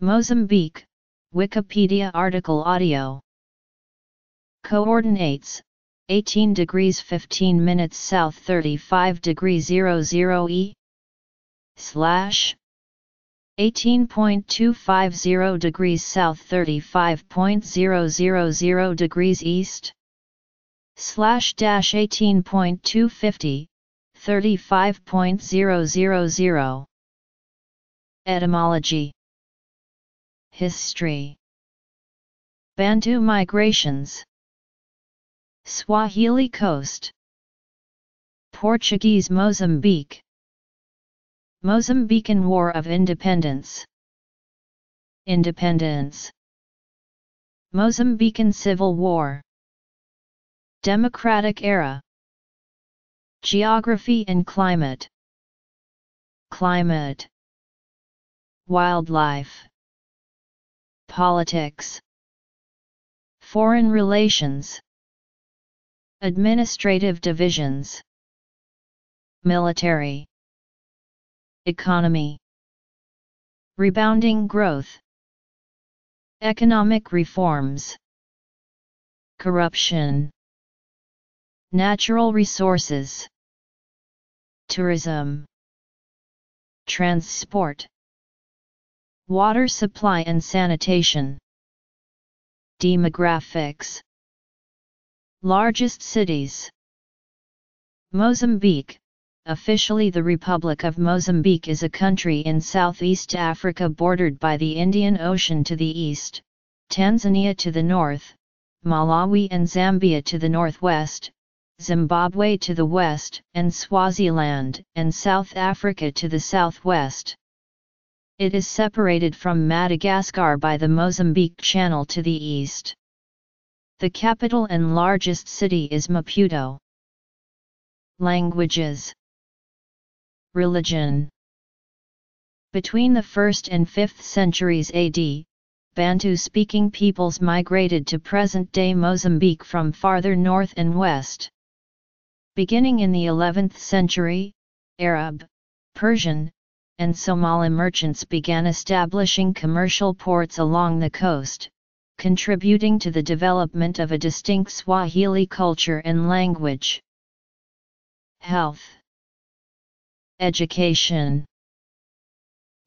Mozambique, Wikipedia article audio. Coordinates, 18 degrees 15 minutes south 35 degrees 00 E / 18.250 degrees south 35.000 degrees east / 18.250 35.000 Etymology History Bantu migrations Swahili coast Portuguese Mozambique Mozambican War of Independence Independence Mozambican Civil War Democratic Era Geography and Climate Climate Wildlife Politics Foreign Relations Administrative Divisions Military Economy Rebounding growth Economic reforms Corruption Natural resources Tourism Transport Water supply and sanitation Demographics Largest cities Mozambique Officially the Republic of Mozambique is a country in Southeast Africa bordered by the Indian Ocean to the east, Tanzania to the north, Malawi and Zambia to the northwest, Zimbabwe to the west, and Swaziland and South Africa to the southwest. It is separated from Madagascar by the Mozambique Channel to the east. The capital and largest city is Maputo. Languages Religion Between the 1st and 5th centuries AD, Bantu-speaking peoples migrated to present-day Mozambique from farther north and west. Beginning in the 11th century, Arab, Persian, and Somali merchants began establishing commercial ports along the coast, contributing to the development of a distinct Swahili culture and language. Health Education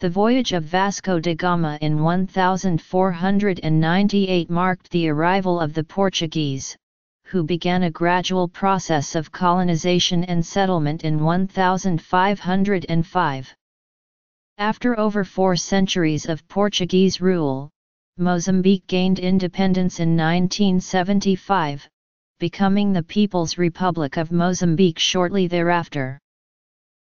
The voyage of Vasco da Gama in 1498 marked the arrival of the Portuguese, who began a gradual process of colonization and settlement in 1505. After over 4 centuries of Portuguese rule, Mozambique gained independence in 1975, becoming the People's Republic of Mozambique shortly thereafter.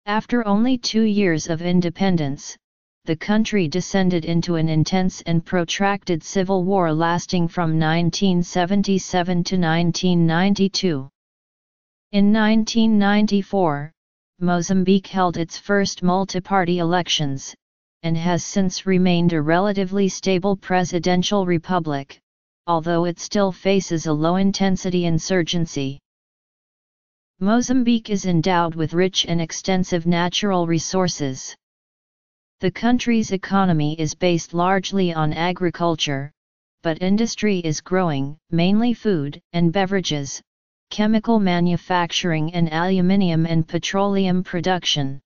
After only 2 years of independence, the country descended into an intense and protracted civil war lasting from 1977 to 1992. In 1994, Mozambique held its first multi-party elections, and has since remained a relatively stable presidential republic, although it still faces a low-intensity insurgency. Mozambique is endowed with rich and extensive natural resources. The country's economy is based largely on agriculture, but industry is growing, mainly food and beverages, chemical manufacturing and aluminium and petroleum production.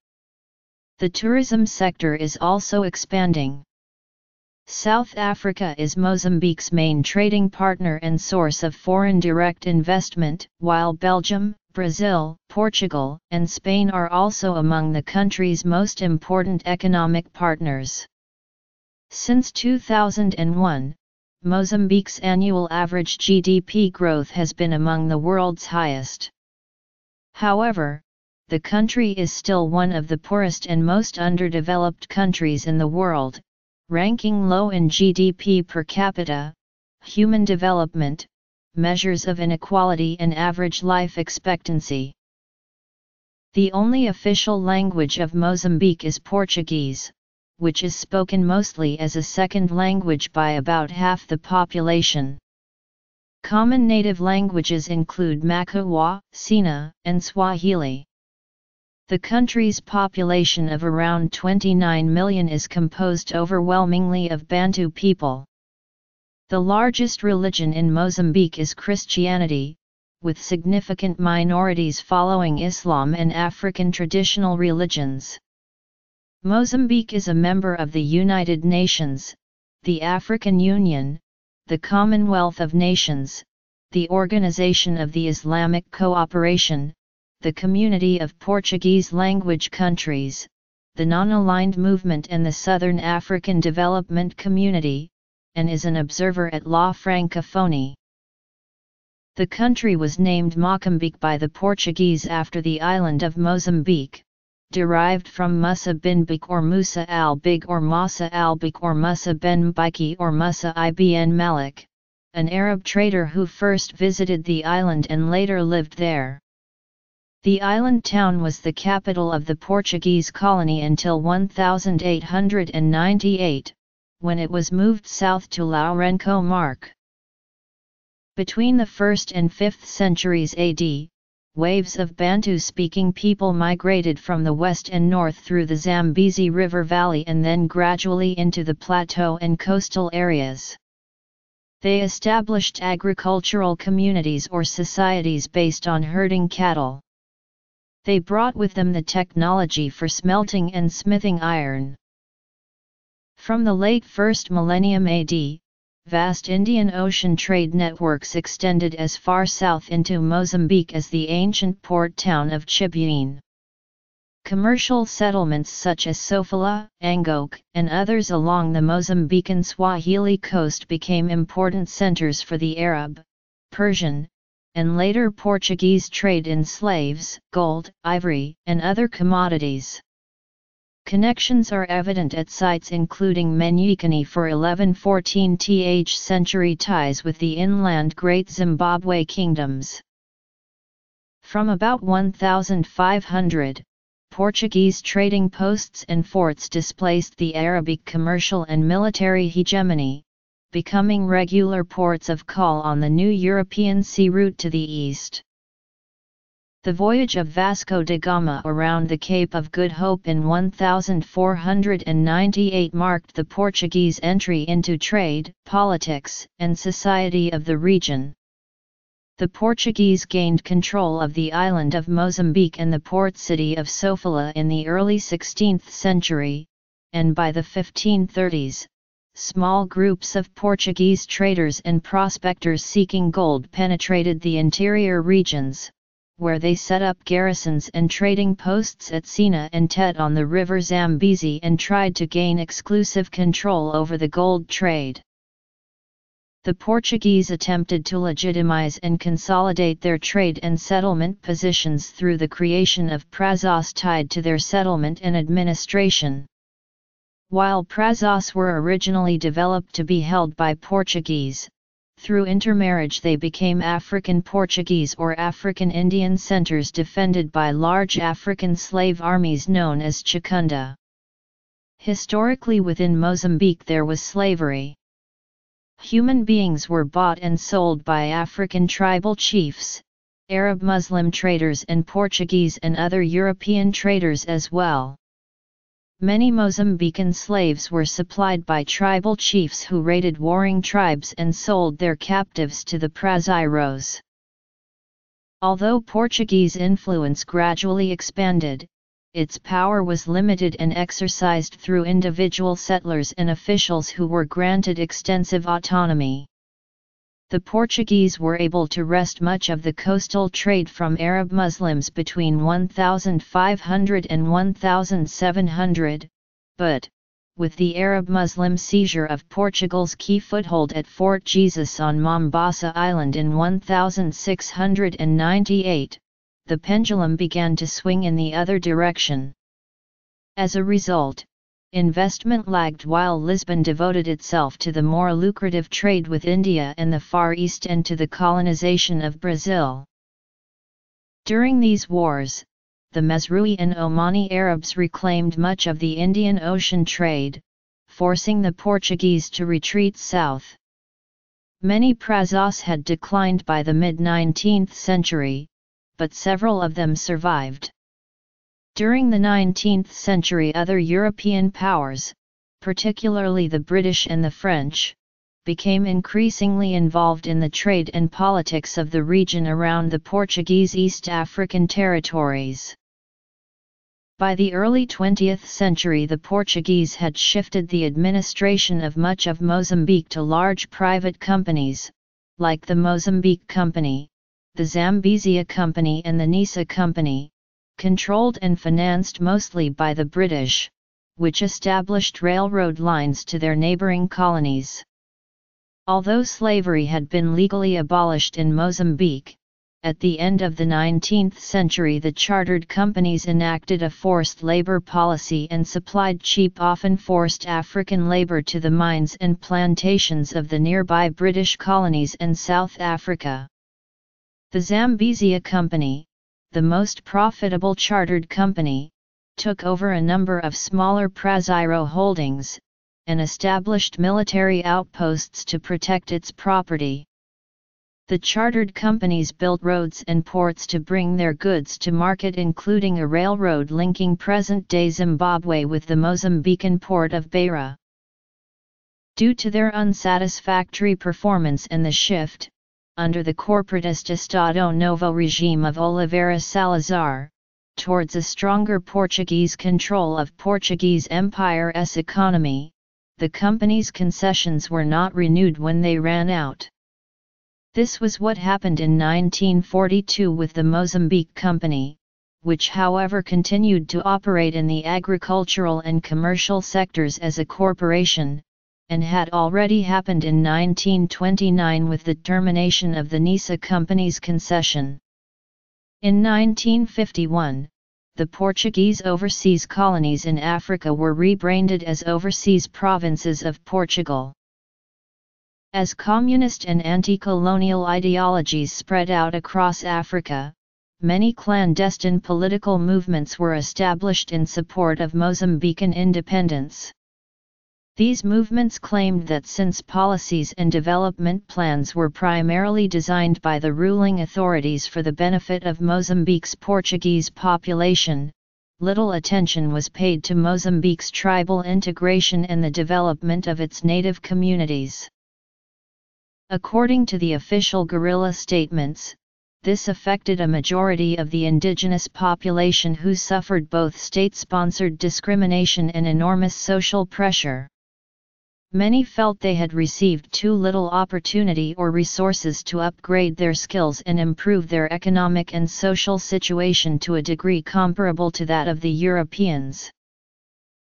The tourism sector is also expanding. South Africa is Mozambique's main trading partner and source of foreign direct investment, while Belgium, Brazil, Portugal, and Spain are also among the country's most important economic partners. Since 2001, Mozambique's annual average GDP growth has been among the world's highest. However, the country is still one of the poorest and most underdeveloped countries in the world, ranking low in GDP per capita, human development, measures of inequality and average life expectancy. The only official language of Mozambique is Portuguese, which is spoken mostly as a second language by about half the population. Common native languages include Makua, Sena, and Swahili. The country's population of around 29 million is composed overwhelmingly of Bantu people. The largest religion in Mozambique is Christianity, with significant minorities following Islam and African traditional religions. Mozambique is a member of the United Nations, the African Union, the Commonwealth of Nations, the Organization of the Islamic Cooperation, the Community of Portuguese-language countries, the Non-Aligned Movement and the Southern African Development Community, and is an observer at La Francophonie. The country was named Mocambique by the Portuguese after the island of Mozambique, derived from Musa bin Bik or Musa al-Big or Masa al-Bik or Musa ben Biki or Musa ibn Malik, an Arab trader who first visited the island and later lived there. The island town was the capital of the Portuguese colony until 1898, when it was moved south to Lourenco Marque. Between the 1st and 5th centuries AD, waves of Bantu-speaking people migrated from the west and north through the Zambezi River Valley and then gradually into the plateau and coastal areas. They established agricultural communities or societies based on herding cattle. They brought with them the technology for smelting and smithing iron. From the late 1st millennium AD, vast Indian Ocean trade networks extended as far south into Mozambique as the ancient port town of Chibuene. Commercial settlements such as Sofala, Angoche, and others along the Mozambican Swahili coast became important centers for the Arab, Persian, and later Portuguese trade in slaves, gold, ivory, and other commodities. Connections are evident at sites including Manyikeni for 11–14th century ties with the inland Great Zimbabwe kingdoms. From about 1500, Portuguese trading posts and forts displaced the Arabic commercial and military hegemony, becoming regular ports of call on the new European sea route to the east. The voyage of Vasco da Gama around the Cape of Good Hope in 1498 marked the Portuguese entry into trade, politics, and society of the region. The Portuguese gained control of the island of Mozambique and the port city of Sofala in the early 16th century, and by the 1530s, small groups of Portuguese traders and prospectors seeking gold penetrated the interior regions, where they set up garrisons and trading posts at Sena and Tete on the river Zambezi and tried to gain exclusive control over the gold trade. The Portuguese attempted to legitimize and consolidate their trade and settlement positions through the creation of Prazos tied to their settlement and administration. While Prazos were originally developed to be held by Portuguese, through intermarriage they became African Portuguese or African Indian centers defended by large African slave armies known as Chikunda. Historically within Mozambique there was slavery. Human beings were bought and sold by African tribal chiefs, Arab Muslim traders and Portuguese and other European traders as well. Many Mozambican slaves were supplied by tribal chiefs who raided warring tribes and sold their captives to the Prazeros. Although Portuguese influence gradually expanded, its power was limited and exercised through individual settlers and officials who were granted extensive autonomy. The Portuguese were able to wrest much of the coastal trade from Arab Muslims between 1500 and 1700, but, with the Arab Muslim seizure of Portugal's key foothold at Fort Jesus on Mombasa Island in 1698, the pendulum began to swing in the other direction. As a result, investment lagged while Lisbon devoted itself to the more lucrative trade with India and the Far East and to the colonization of Brazil. During these wars, the Mazrui and Omani Arabs reclaimed much of the Indian Ocean trade, forcing the Portuguese to retreat south. Many Prazos had declined by the mid-19th century, but several of them survived. During the 19th century, other European powers, particularly the British and the French, became increasingly involved in the trade and politics of the region around the Portuguese East African territories. By the early 20th century, the Portuguese had shifted the administration of much of Mozambique to large private companies, like the Mozambique Company, the Zambezia Company and the Nisa Company, controlled and financed mostly by the British, which established railroad lines to their neighboring colonies. Although slavery had been legally abolished in Mozambique, at the end of the 19th century the chartered companies enacted a forced labor policy and supplied cheap, often forced African labor to the mines and plantations of the nearby British colonies and South Africa. The Zambezia Company, the most profitable chartered company, took over a number of smaller Prazeros holdings, and established military outposts to protect its property. The chartered companies built roads and ports to bring their goods to market, including a railroad linking present-day Zimbabwe with the Mozambican port of Beira. Due to their unsatisfactory performance and the shift, under the corporatist Estado Novo regime of Oliveira Salazar, towards a stronger Portuguese control of Portuguese Empire's economy, the company's concessions were not renewed when they ran out. This was what happened in 1942 with the Mozambique Company, which however continued to operate in the agricultural and commercial sectors as a corporation, and had already happened in 1929 with the termination of the Nisa Company's concession. In 1951, the Portuguese overseas colonies in Africa were rebranded as Overseas Provinces of Portugal. As communist and anti-colonial ideologies spread out across Africa, many clandestine political movements were established in support of Mozambican independence. These movements claimed that since policies and development plans were primarily designed by the ruling authorities for the benefit of Mozambique's Portuguese population, little attention was paid to Mozambique's tribal integration and the development of its native communities. According to the official guerrilla statements, this affected a majority of the indigenous population who suffered both state-sponsored discrimination and enormous social pressure. Many felt they had received too little opportunity or resources to upgrade their skills and improve their economic and social situation to a degree comparable to that of the Europeans.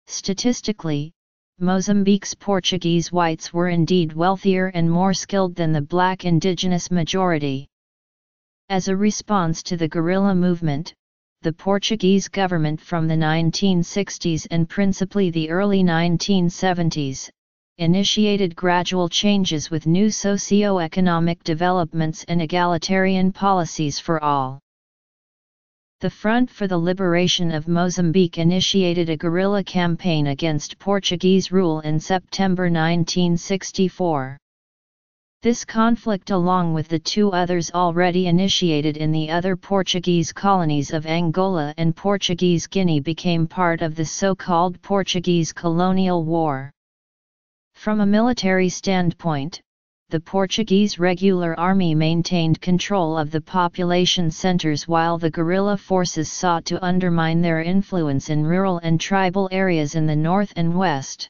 Statistically, Mozambique's Portuguese whites were indeed wealthier and more skilled than the black indigenous majority. As a response to the guerrilla movement, the Portuguese government from the 1960s and principally the early 1970s, initiated gradual changes with new socio-economic developments and egalitarian policies for all. The Front for the Liberation of Mozambique initiated a guerrilla campaign against Portuguese rule in September 1964. This conflict, along with the two others already initiated in the other Portuguese colonies of Angola and Portuguese Guinea, became part of the so-called Portuguese Colonial War. From a military standpoint, the Portuguese regular army maintained control of the population centers while the guerrilla forces sought to undermine their influence in rural and tribal areas in the north and west.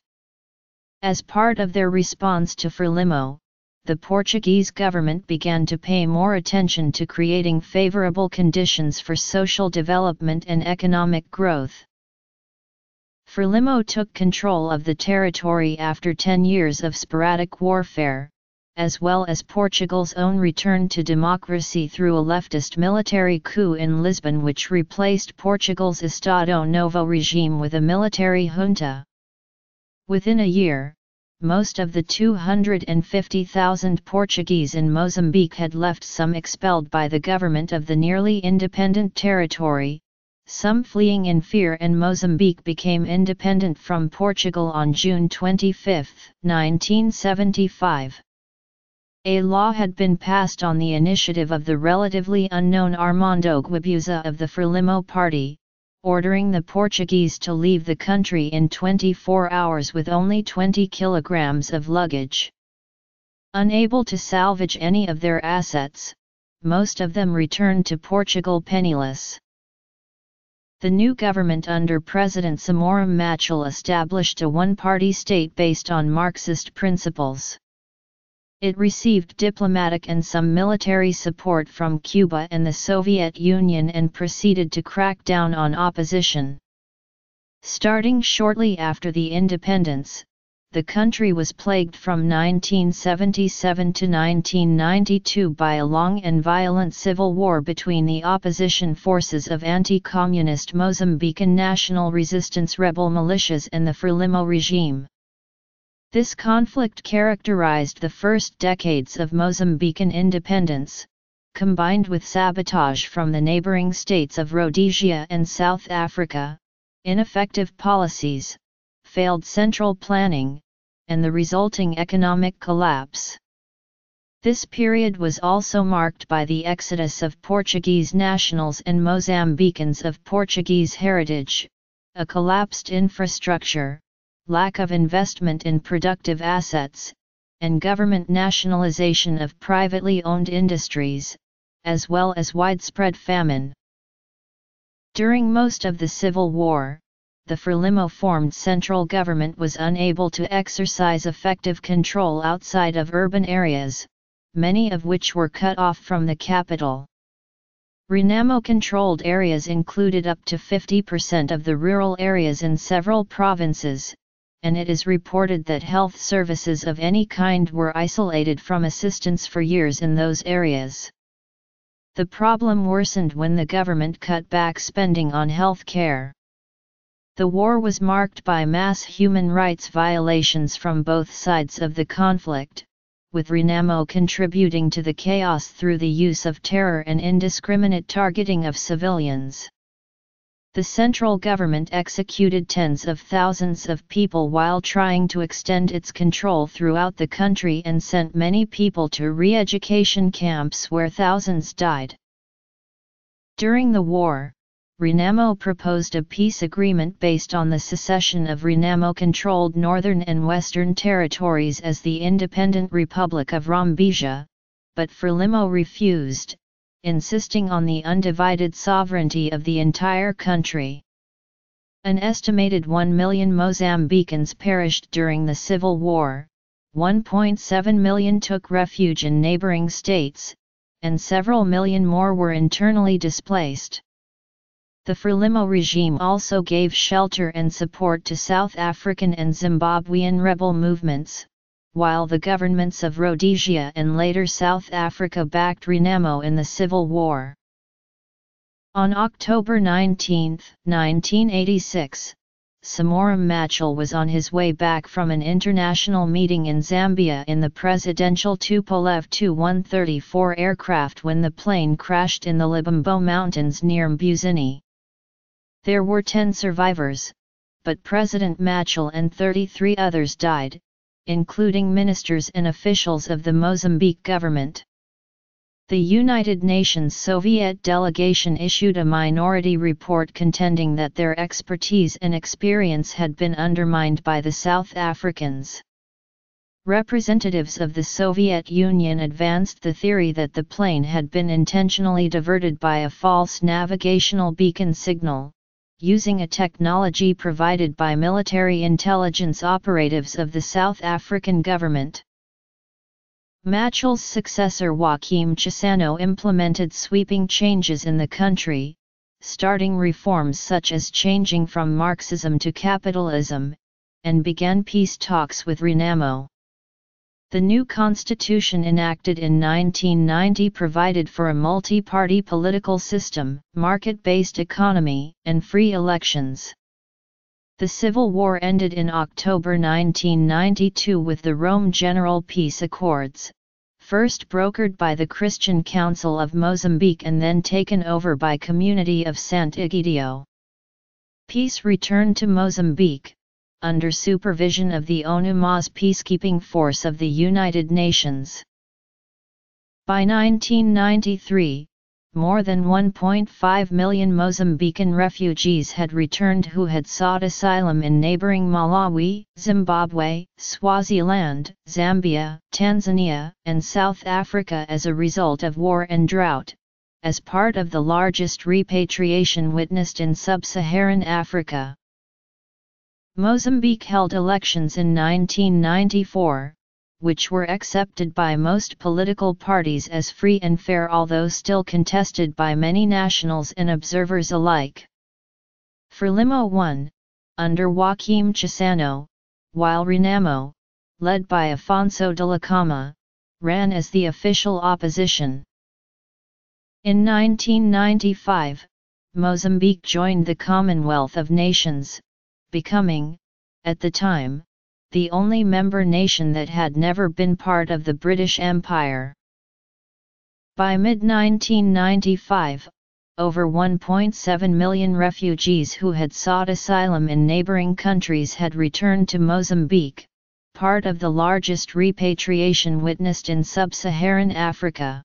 As part of their response to Frelimo, the Portuguese government began to pay more attention to creating favorable conditions for social development and economic growth. Frelimo took control of the territory after 10 years of sporadic warfare, as well as Portugal's own return to democracy through a leftist military coup in Lisbon, which replaced Portugal's Estado Novo regime with a military junta. Within a year, most of the 250,000 Portuguese in Mozambique had left, some expelled by the government of the nearly independent territory, some fleeing in fear, and Mozambique became independent from Portugal on June 25, 1975. A law had been passed on the initiative of the relatively unknown Armando Guebuza of the Frelimo Party, ordering the Portuguese to leave the country in 24 hours with only 20 kilograms of luggage. Unable to salvage any of their assets, most of them returned to Portugal penniless. The new government under President Samora Machel established a one-party state based on Marxist principles. It received diplomatic and some military support from Cuba and the Soviet Union and proceeded to crack down on opposition. Starting shortly after the independence, the country was plagued from 1977 to 1992 by a long and violent civil war between the opposition forces of anti-communist Mozambican national resistance rebel militias and the Frelimo regime. This conflict characterized the first decades of Mozambican independence, combined with sabotage from the neighboring states of Rhodesia and South Africa, ineffective policies, failed central planning, and the resulting economic collapse. This period was also marked by the exodus of Portuguese nationals and Mozambicans of Portuguese heritage, a collapsed infrastructure, lack of investment in productive assets, and government nationalization of privately owned industries, as well as widespread famine. During most of the Civil War, the Frelimo-formed central government was unable to exercise effective control outside of urban areas, many of which were cut off from the capital. Renamo-controlled areas included up to 50% of the rural areas in several provinces, and it is reported that health services of any kind were isolated from assistance for years in those areas. The problem worsened when the government cut back spending on health care. The war was marked by mass human rights violations from both sides of the conflict, with Renamo contributing to the chaos through the use of terror and indiscriminate targeting of civilians. The central government executed tens of thousands of people while trying to extend its control throughout the country and sent many people to re-education camps where thousands died. During the war, Renamo proposed a peace agreement based on the secession of Renamo-controlled northern and western territories as the independent Republic of Rombesia, but Frelimo refused, insisting on the undivided sovereignty of the entire country. An estimated 1 million Mozambicans perished during the Civil War, 1.7 million took refuge in neighboring states, and several million more were internally displaced. The Frelimo regime also gave shelter and support to South African and Zimbabwean rebel movements, while the governments of Rhodesia and later South Africa backed Renamo in the Civil War. On October 19, 1986, Samora Machel was on his way back from an international meeting in Zambia in the presidential Tupolev Tu-134 aircraft when the plane crashed in the Lebombo Mountains near Mbuzini. There were 10 survivors, but President Machel and 33 others died, including ministers and officials of the Mozambique government. The United Nations Soviet delegation issued a minority report contending that their expertise and experience had been undermined by the South Africans. Representatives of the Soviet Union advanced the theory that the plane had been intentionally diverted by a false navigational beacon signal, using a technology provided by military intelligence operatives of the South African government. Machel's successor Joaquim Chissano implemented sweeping changes in the country, starting reforms such as changing from Marxism to capitalism, and began peace talks with Renamo. The new constitution enacted in 1990 provided for a multi-party political system, market-based economy, and free elections. The Civil War ended in October 1992 with the Rome General Peace Accords, first brokered by the Christian Council of Mozambique and then taken over by Community of Sant'Egidio. Peace returned to Mozambique, under supervision of the ONU-MOZ peacekeeping force of the United Nations. By 1993, more than 1.5 million Mozambican refugees had returned who had sought asylum in neighboring Malawi, Zimbabwe, Swaziland, Zambia, Tanzania, and South Africa as a result of war and drought, as part of the largest repatriation witnessed in sub-Saharan Africa. Mozambique held elections in 1994, which were accepted by most political parties as free and fair, although still contested by many nationals and observers alike. Frelimo won, under Joaquim Chissano, while Renamo, led by Afonso Dhlakama, ran as the official opposition. In 1995, Mozambique joined the Commonwealth of Nations, becoming, at the time, the only member nation that had never been part of the British Empire. By mid-1995, over 1.7 million refugees who had sought asylum in neighboring countries had returned to Mozambique, part of the largest repatriation witnessed in sub-Saharan Africa.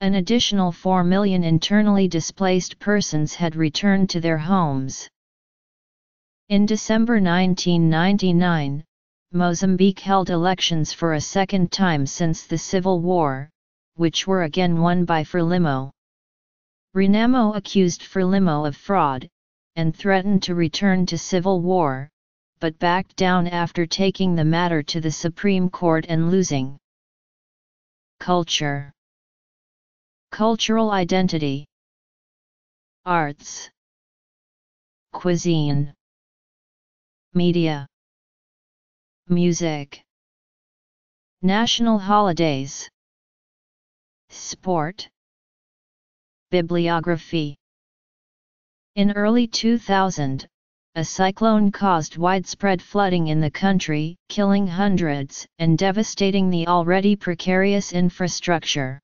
An additional 4 million internally displaced persons had returned to their homes. In December 1999, Mozambique held elections for a second time since the Civil War, which were again won by Frelimo. Renamo accused Frelimo of fraud, and threatened to return to civil war, but backed down after taking the matter to the Supreme Court and losing. Culture. Cultural identity. Arts. Cuisine. Media. Music. National holidays. Sport. Bibliography. In early 2000, a cyclone caused widespread flooding in the country, killing hundreds and devastating the already precarious infrastructure.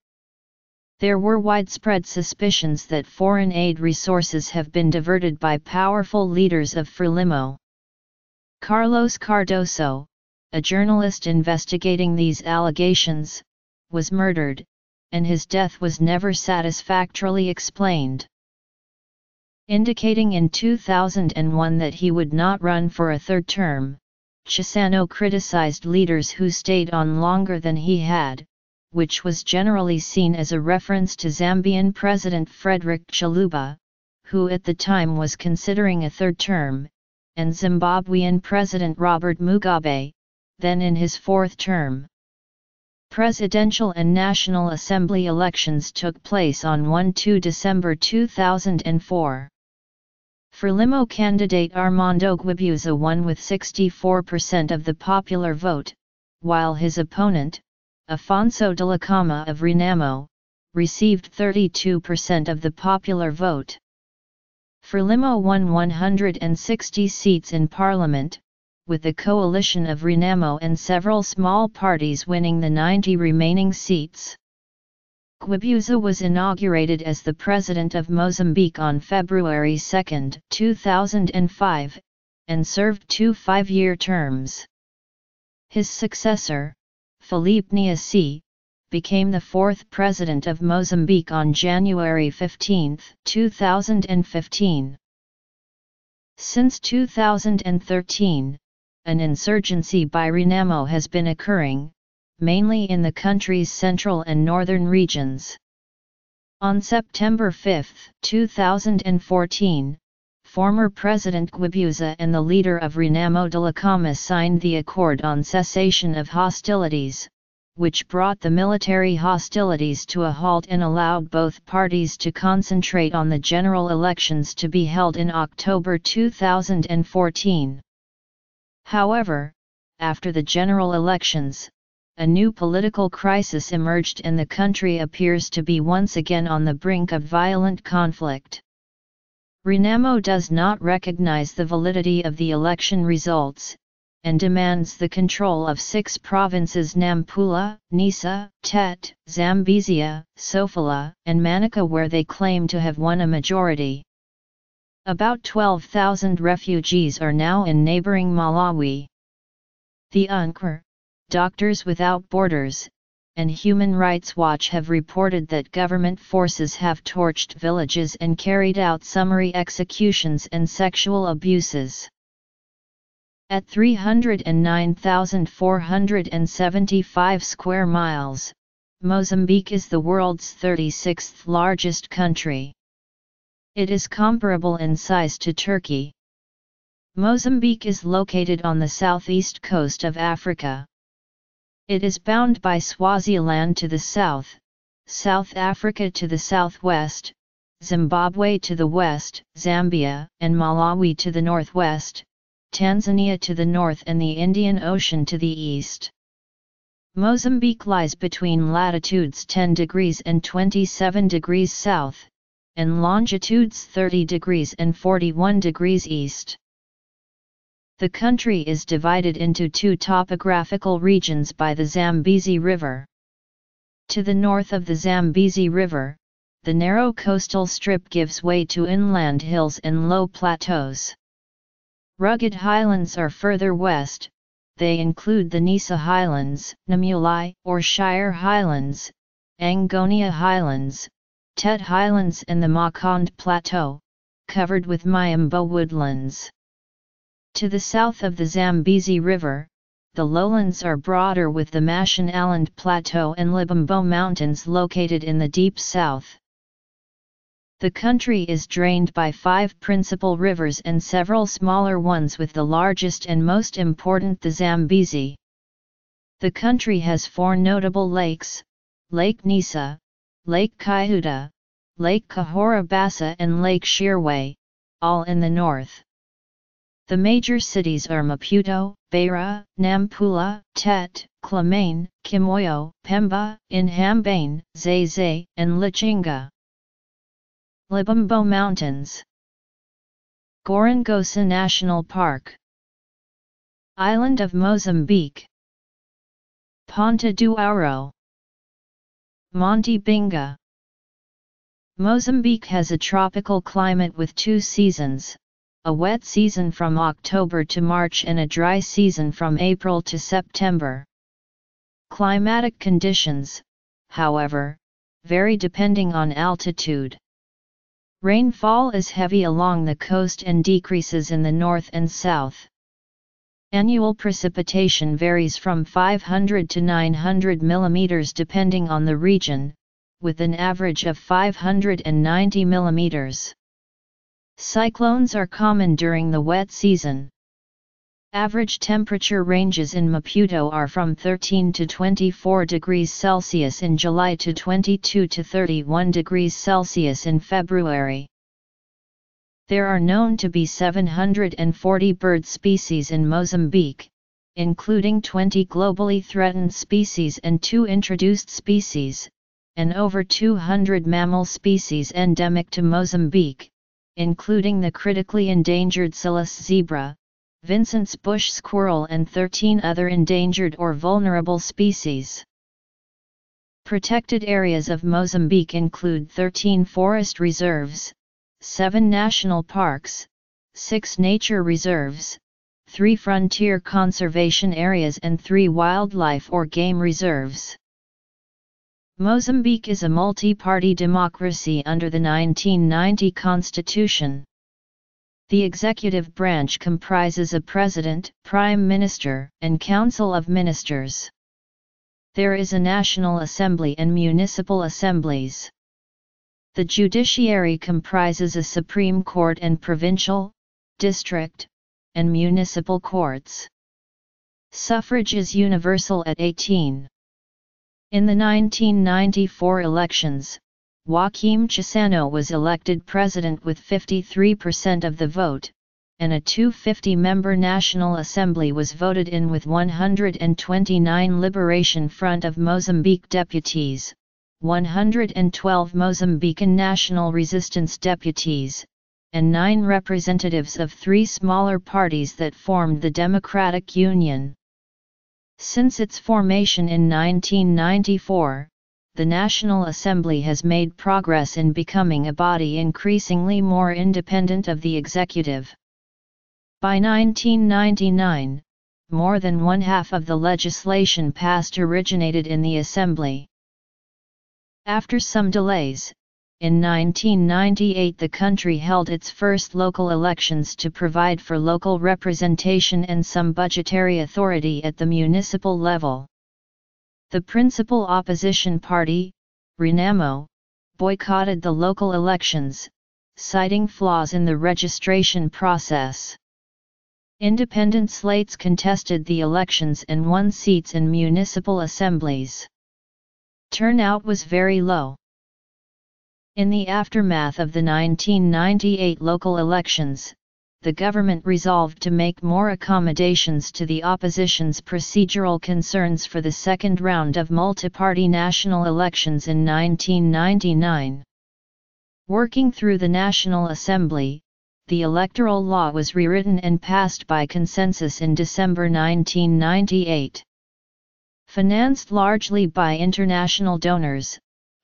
There were widespread suspicions that foreign aid resources have been diverted by powerful leaders of Frelimo. Carlos Cardoso, a journalist investigating these allegations, was murdered, and his death was never satisfactorily explained. Indicating in 2001 that he would not run for a third term, Chissano criticized leaders who stayed on longer than he had, which was generally seen as a reference to Zambian President Frederick Chiluba, who at the time was considering a third term, and Zimbabwean President Robert Mugabe, then in his fourth term. Presidential and National Assembly elections took place on 1-2 December 2004. Frelimo candidate Armando Guebuza won with 64% of the popular vote, while his opponent, Afonso Dhlakama of Renamo, received 32% of the popular vote. Frelimo won 160 seats in parliament, with the coalition of Renamo and several small parties winning the 90 remaining seats. Guebuza was inaugurated as the president of Mozambique on February 2, 2005, and served 2 5-year terms. His successor, Felipe Nyusi, became the fourth president of Mozambique on January 15, 2015. Since 2013, an insurgency by Renamo has been occurring, mainly in the country's central and northern regions. On September 5, 2014, former President Guebuza and the leader of Renamo Dhlakama signed the Accord on Cessation of Hostilities, which brought the military hostilities to a halt and allowed both parties to concentrate on the general elections to be held in October 2014. However, after the general elections, a new political crisis emerged and the country appears to be once again on the brink of violent conflict. Renamo does not recognize the validity of the election results, and demands the control of 6 provinces Nampula, Nisa, Tete, Zambezia, Sofala, and Manyikeni, where they claim to have won a majority. About 12,000 refugees are now in neighboring Malawi. The UNCR, Doctors Without Borders, and Human Rights Watch have reported that government forces have torched villages and carried out summary executions and sexual abuses. At 309,475 square miles, Mozambique is the world's 36th largest country. It is comparable in size to Turkey. Mozambique is located on the southeast coast of Africa. It is bound by Swaziland to the south, South Africa to the southwest, Zimbabwe to the west, Zambia and Malawi to the northwest, Tanzania to the north and the Indian Ocean to the east. Mozambique lies between latitudes 10 degrees and 27 degrees south, and longitudes 30 degrees and 41 degrees east. The country is divided into two topographical regions by the Zambezi River. To the north of the Zambezi River, the narrow coastal strip gives way to inland hills and low plateaus. Rugged highlands are further west, they include the Nisa Highlands, Namulai or Shire Highlands, Angonia Highlands, Tete Highlands and the Makond Plateau, covered with Myombo woodlands. To the south of the Zambezi River, the lowlands are broader with the Mashen Island Plateau and Lebombo Mountains located in the deep south. The country is drained by five principal rivers and several smaller ones, with the largest and most important the Zambezi. The country has four notable lakes: Lake Nisa, Lake Kihuta, Lake Cahora Bassa and Lake Shirwe, all in the north. The major cities are Maputo, Beira, Nampula, Tete, Quelimane, Kimoyo, Pemba, Inhambane, Zeze, and Lichinga. Lebombo Mountains, Gorongosa National Park, Island of Mozambique, Ponta do Ouro, Monte Binga. Mozambique has a tropical climate with two seasons, a wet season from October to March and a dry season from April to September. Climatic conditions, however, vary depending on altitude. Rainfall is heavy along the coast and decreases in the north and south. Annual precipitation varies from 500 to 900 mm depending on the region, with an average of 590 mm. Cyclones are common during the wet season. Average temperature ranges in Maputo are from 13 to 24 degrees Celsius in July to 22 to 31 degrees Celsius in February. There are known to be 740 bird species in Mozambique, including 20 globally threatened species and 2 introduced species, and over 200 mammal species endemic to Mozambique, including the critically endangered Silius zebra, Vincent's bush squirrel and 13 other endangered or vulnerable species. Protected areas of Mozambique include 13 forest reserves, 7 national parks, 6 nature reserves, 3 frontier conservation areas and 3 wildlife or game reserves. Mozambique is a multi-party democracy under the 1990 constitution. The executive branch comprises a president, prime minister, and council of ministers. There is a national assembly and municipal assemblies. The judiciary comprises a supreme court and provincial, district, and municipal courts. Suffrage is universal at 18. In the 1994 elections, Joaquim Chissano was elected president with 53% of the vote, and a 250-member National Assembly was voted in with 129 Liberation Front of Mozambique deputies, 112 Mozambican National Resistance deputies, and 9 representatives of 3 smaller parties that formed the Democratic Union. Since its formation in 1994, the National Assembly has made progress in becoming a body increasingly more independent of the executive. By 1999, more than one-half of the legislation passed originated in the Assembly. After some delays, in 1998 the country held its first local elections to provide for local representation and some budgetary authority at the municipal level. The principal opposition party, Renamo, boycotted the local elections, citing flaws in the registration process. Independent slates contested the elections and won seats in municipal assemblies. Turnout was very low. In the aftermath of the 1998 local elections, the government resolved to make more accommodations to the opposition's procedural concerns for the second round of multi-party national elections in 1999. Working through the National Assembly, the electoral law was rewritten and passed by consensus in December 1998. Financed largely by international donors,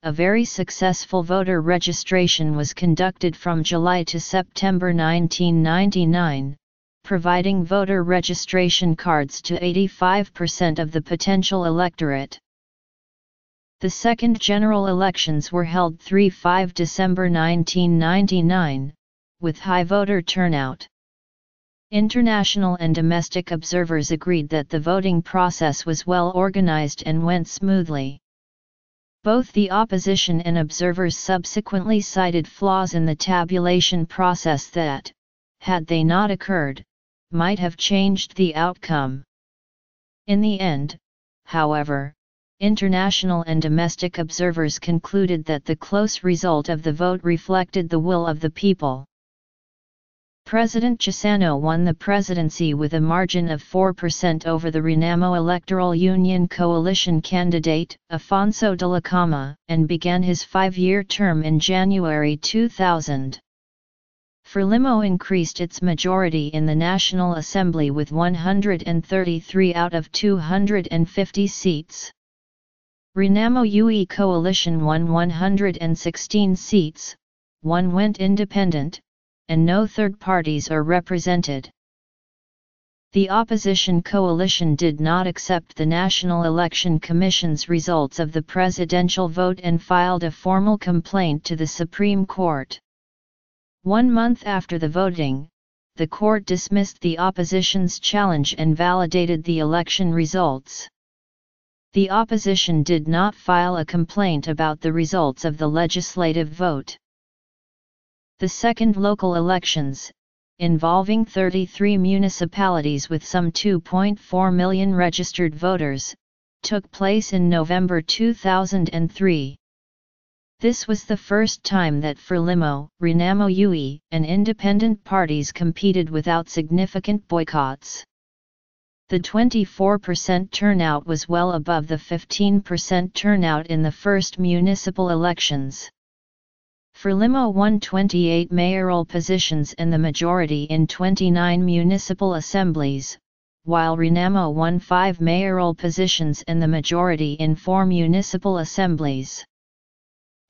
a very successful voter registration was conducted from July to September 1999, providing voter registration cards to 85% of the potential electorate. The second general elections were held 3-5 December 1999, with high voter turnout. International and domestic observers agreed that the voting process was well organized and went smoothly. Both the opposition and observers subsequently cited flaws in the tabulation process that, had they not occurred, might have changed the outcome. In the end, however, international and domestic observers concluded that the close result of the vote reflected the will of the people. President Chissano won the presidency with a margin of 4% over the Renamo Electoral Union coalition candidate, Afonso Dhlakama, and began his 5-year term in January 2000. Frelimo increased its majority in the National Assembly with 133 out of 250 seats. Renamo UE coalition won 116 seats, one went independent, and no third parties are represented. The opposition coalition did not accept the National Election Commission's results of the presidential vote and filed a formal complaint to the Supreme Court. 1 month after the voting, the court dismissed the opposition's challenge and validated the election results. The opposition did not file a complaint about the results of the legislative vote. The second local elections, involving 33 municipalities with some 2.4 million registered voters, took place in November 2003. This was the first time that Frelimo, Renamo UE, and independent parties competed without significant boycotts. The 24% turnout was well above the 15% turnout in the first municipal elections. Frelimo won 28 mayoral positions and the majority in 29 municipal assemblies, while Renamo won 5 mayoral positions and the majority in 4 municipal assemblies.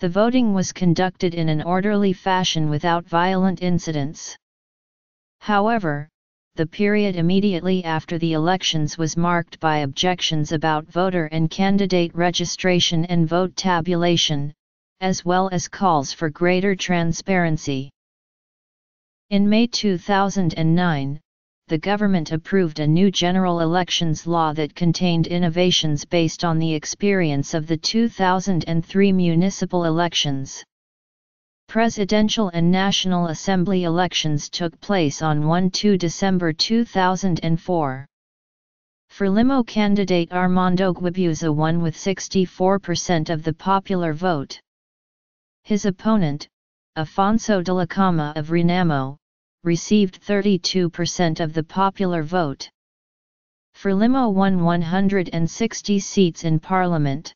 The voting was conducted in an orderly fashion without violent incidents. However, the period immediately after the elections was marked by objections about voter and candidate registration and vote tabulation, as well as calls for greater transparency. In May 2009, the government approved a new general elections law that contained innovations based on the experience of the 2003 municipal elections. Presidential and National Assembly elections took place on 1-2 December 2004. Frelimo candidate Armando Guebuza won with 64% of the popular vote. His opponent, Afonso Dhlakama of Renamo, received 32% of the popular vote. Frelimo won 160 seats in parliament.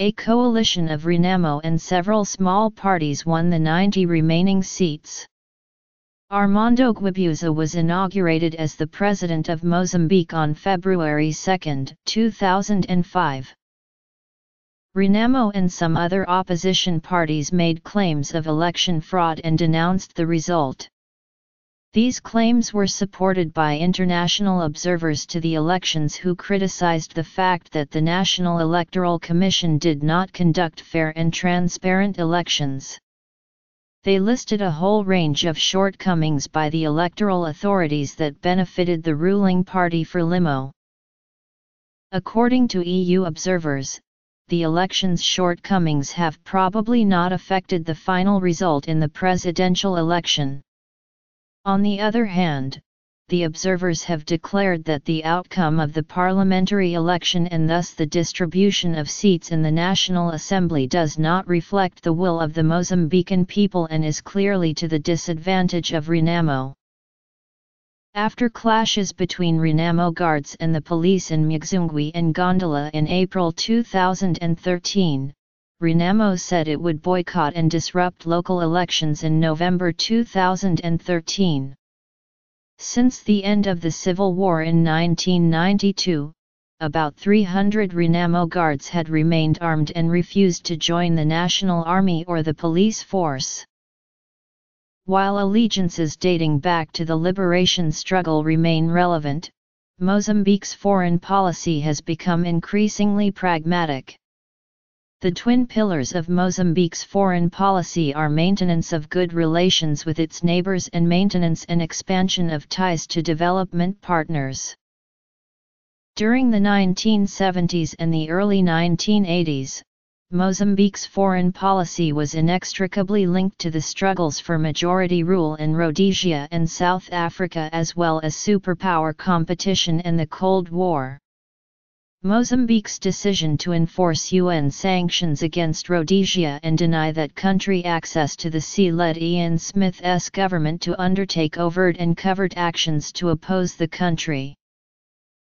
A coalition of Renamo and several small parties won the 90 remaining seats. Armando Guebuza was inaugurated as the president of Mozambique on February 2, 2005. Renamo and some other opposition parties made claims of election fraud and denounced the result. These claims were supported by international observers to the elections who criticized the fact that the National Electoral Commission did not conduct fair and transparent elections. They listed a whole range of shortcomings by the electoral authorities that benefited the ruling party Frelimo. According to EU observers, the election's shortcomings have probably not affected the final result in the presidential election. On the other hand, the observers have declared that the outcome of the parliamentary election and thus the distribution of seats in the National Assembly does not reflect the will of the Mozambican people and is clearly to the disadvantage of Renamo. After clashes between Renamo guards and the police in Muxungwe and Gondola in April 2013, Renamo said it would boycott and disrupt local elections in November 2013. Since the end of the civil war in 1992, about 300 Renamo guards had remained armed and refused to join the National Army or the police force. While allegiances dating back to the liberation struggle remain relevant, Mozambique's foreign policy has become increasingly pragmatic. The twin pillars of Mozambique's foreign policy are maintenance of good relations with its neighbors and maintenance and expansion of ties to development partners. During the 1970s and the early 1980s, Mozambique's foreign policy was inextricably linked to the struggles for majority rule in Rhodesia and South Africa, as well as superpower competition and the Cold War. Mozambique's decision to enforce UN sanctions against Rhodesia and deny that country access to the sea led Ian Smith's government to undertake overt and covert actions to oppose the country.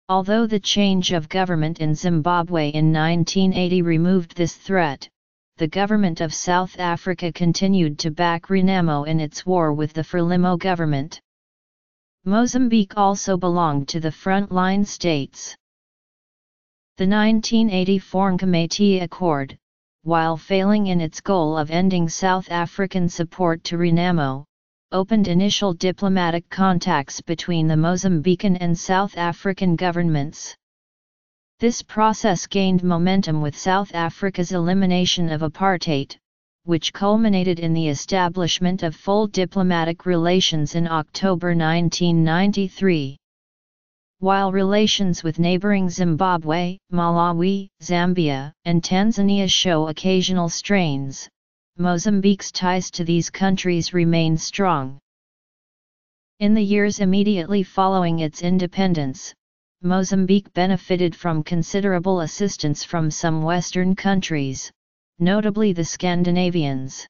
Although the change of government in Zimbabwe in 1980 removed this threat, the government of South Africa continued to back Renamo in its war with the Frelimo government. Mozambique also belonged to the frontline states. The 1984 Inhambane Accord, while failing in its goal of ending South African support to Renamo, opened initial diplomatic contacts between the Mozambican and South African governments. This process gained momentum with South Africa's elimination of apartheid, which culminated in the establishment of full diplomatic relations in October 1993. While relations with neighboring Zimbabwe, Malawi, Zambia, and Tanzania show occasional strains, Mozambique's ties to these countries remain strong. In the years immediately following its independence, Mozambique benefited from considerable assistance from some Western countries, notably the Scandinavians.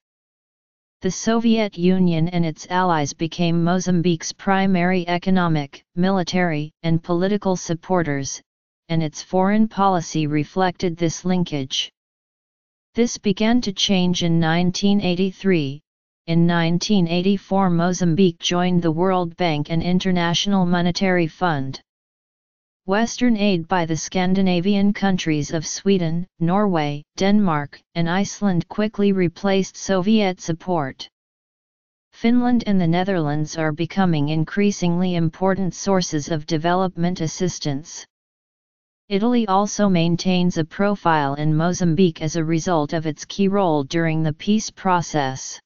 The Soviet Union and its allies became Mozambique's primary economic, military, and political supporters, and its foreign policy reflected this linkage. This began to change in 1983. In 1984, Mozambique joined the World Bank and International Monetary Fund. Western aid by the Scandinavian countries of Sweden, Norway, Denmark, and Iceland quickly replaced Soviet support. Finland and the Netherlands are becoming increasingly important sources of development assistance. Italy also maintains a profile in Mozambique as a result of its key role during the peace process.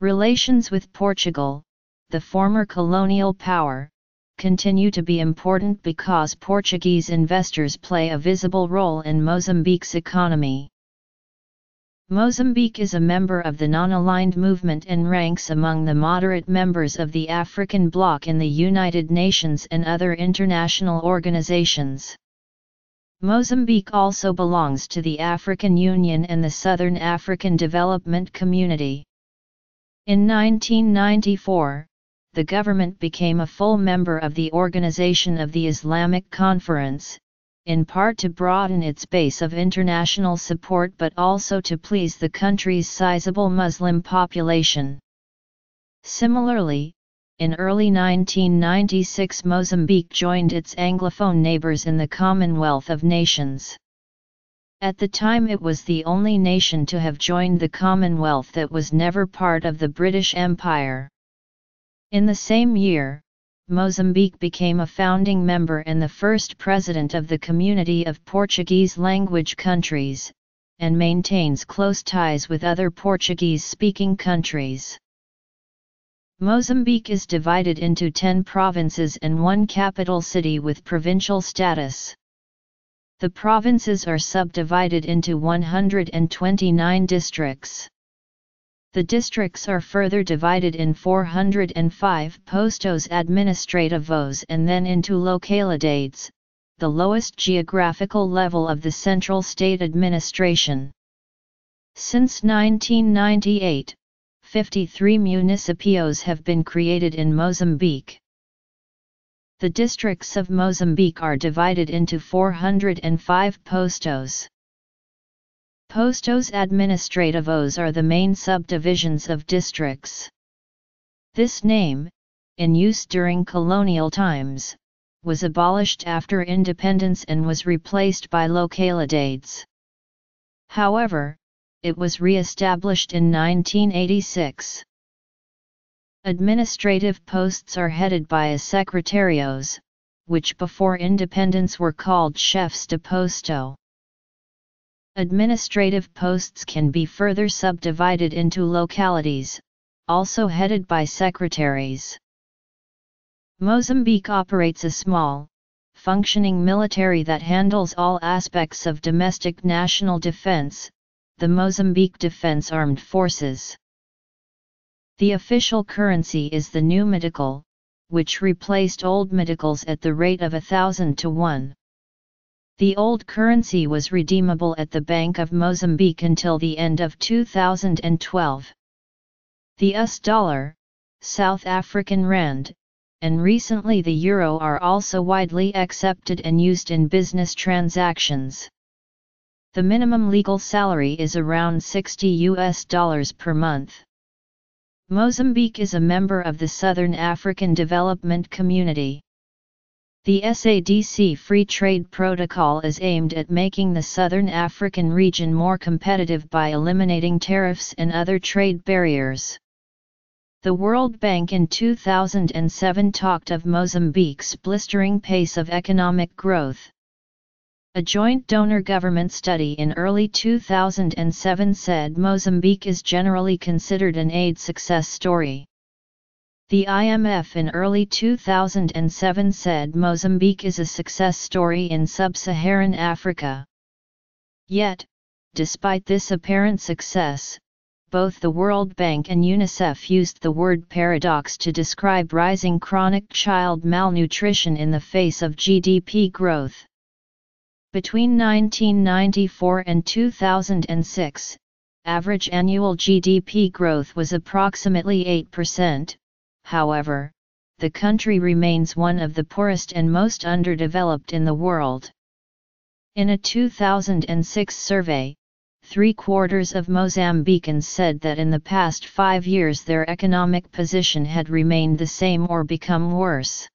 Relations with Portugal, the former colonial power, continue to be important because Portuguese investors play a visible role in Mozambique's economy. Mozambique is a member of the Non-Aligned Movement and ranks among the moderate members of the African bloc in the United Nations and other international organizations. Mozambique also belongs to the African Union and the Southern African Development Community. In 1994, the government became a full member of the Organization of the Islamic Conference, in part to broaden its base of international support but also to please the country's sizable Muslim population. Similarly, in early 1996 Mozambique joined its Anglophone neighbors in the Commonwealth of Nations. At the time it was the only nation to have joined the Commonwealth that was never part of the British Empire. In the same year, Mozambique became a founding member and the first president of the Community of Portuguese-language countries, and maintains close ties with other Portuguese-speaking countries. Mozambique is divided into 10 provinces and one capital city with provincial status. The provinces are subdivided into 129 districts. The districts are further divided in 405 postos administrativos and then into localidades, the lowest geographical level of the central state administration. Since 1998, 53 municipios have been created in Mozambique. The districts of Mozambique are divided into 405 postos. Postos administrativos are the main subdivisions of districts. This name, in use during colonial times, was abolished after independence and was replaced by localidades. However, it was re-established in 1986. Administrative posts are headed by secretarios, which before independence were called chefs de posto. Administrative posts can be further subdivided into localities, also headed by secretaries. Mozambique operates a small, functioning military that handles all aspects of domestic national defense, the Mozambique Defense Armed Forces. The official currency is the new metical, which replaced old meticals at the rate of 1,000 to 1. The old currency was redeemable at the Bank of Mozambique until the end of 2012. The US dollar, South African rand, and recently the euro are also widely accepted and used in business transactions. The minimum legal salary is around $60 per month. Mozambique is a member of the Southern African Development Community. The SADC Free Trade Protocol is aimed at making the Southern African region more competitive by eliminating tariffs and other trade barriers. The World Bank in 2007 talked of Mozambique's blistering pace of economic growth. A joint donor government study in early 2007 said Mozambique is generally considered an aid success story. The IMF in early 2007 said Mozambique is a success story in sub-Saharan Africa. Yet, despite this apparent success, both the World Bank and UNICEF used the word paradox to describe rising chronic child malnutrition in the face of GDP growth. Between 1994 and 2006, average annual GDP growth was approximately 8%, however, the country remains one of the poorest and most underdeveloped in the world. In a 2006 survey, three-quarters of Mozambicans said that in the past 5 years their economic position had remained the same or become worse.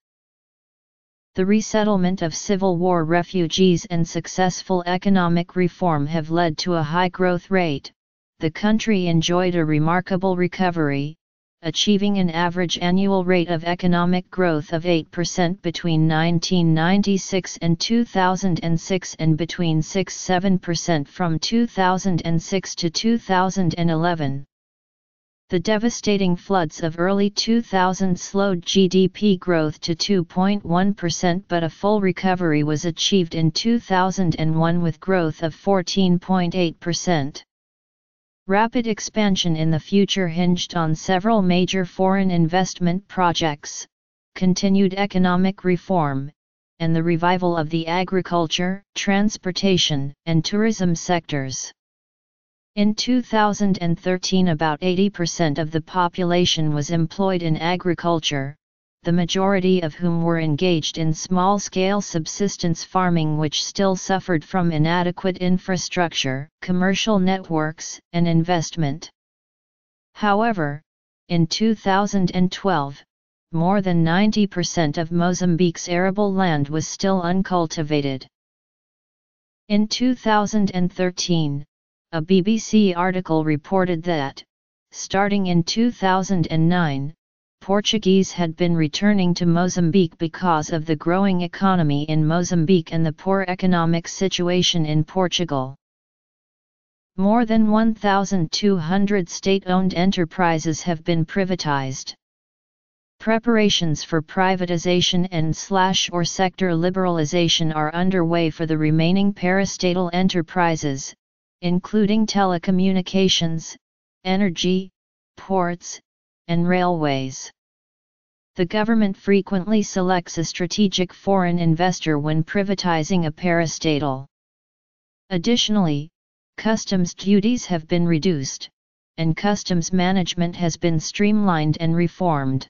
The resettlement of civil war refugees and successful economic reform have led to a high growth rate. The country enjoyed a remarkable recovery, achieving an average annual rate of economic growth of 8% between 1996 and 2006 and between 6–7% from 2006 to 2011. The devastating floods of early 2000 slowed GDP growth to 2.1%, but a full recovery was achieved in 2001 with growth of 14.8%. Rapid expansion in the future hinged on several major foreign investment projects, continued economic reform, and the revival of the agriculture, transportation, and tourism sectors. In 2013, about 80% of the population was employed in agriculture, the majority of whom were engaged in small-scale subsistence farming, which still suffered from inadequate infrastructure, commercial networks, and investment. However, in 2012, more than 90% of Mozambique's arable land was still uncultivated. In 2013, a BBC article reported that, starting in 2009, Portuguese had been returning to Mozambique because of the growing economy in Mozambique and the poor economic situation in Portugal. More than 1,200 state-owned enterprises have been privatized. Preparations for privatization and/or sector liberalization are underway for the remaining parastatal enterprises, including telecommunications, energy, ports, and railways. The government frequently selects a strategic foreign investor when privatizing a parastatal. Additionally, customs duties have been reduced, and customs management has been streamlined and reformed.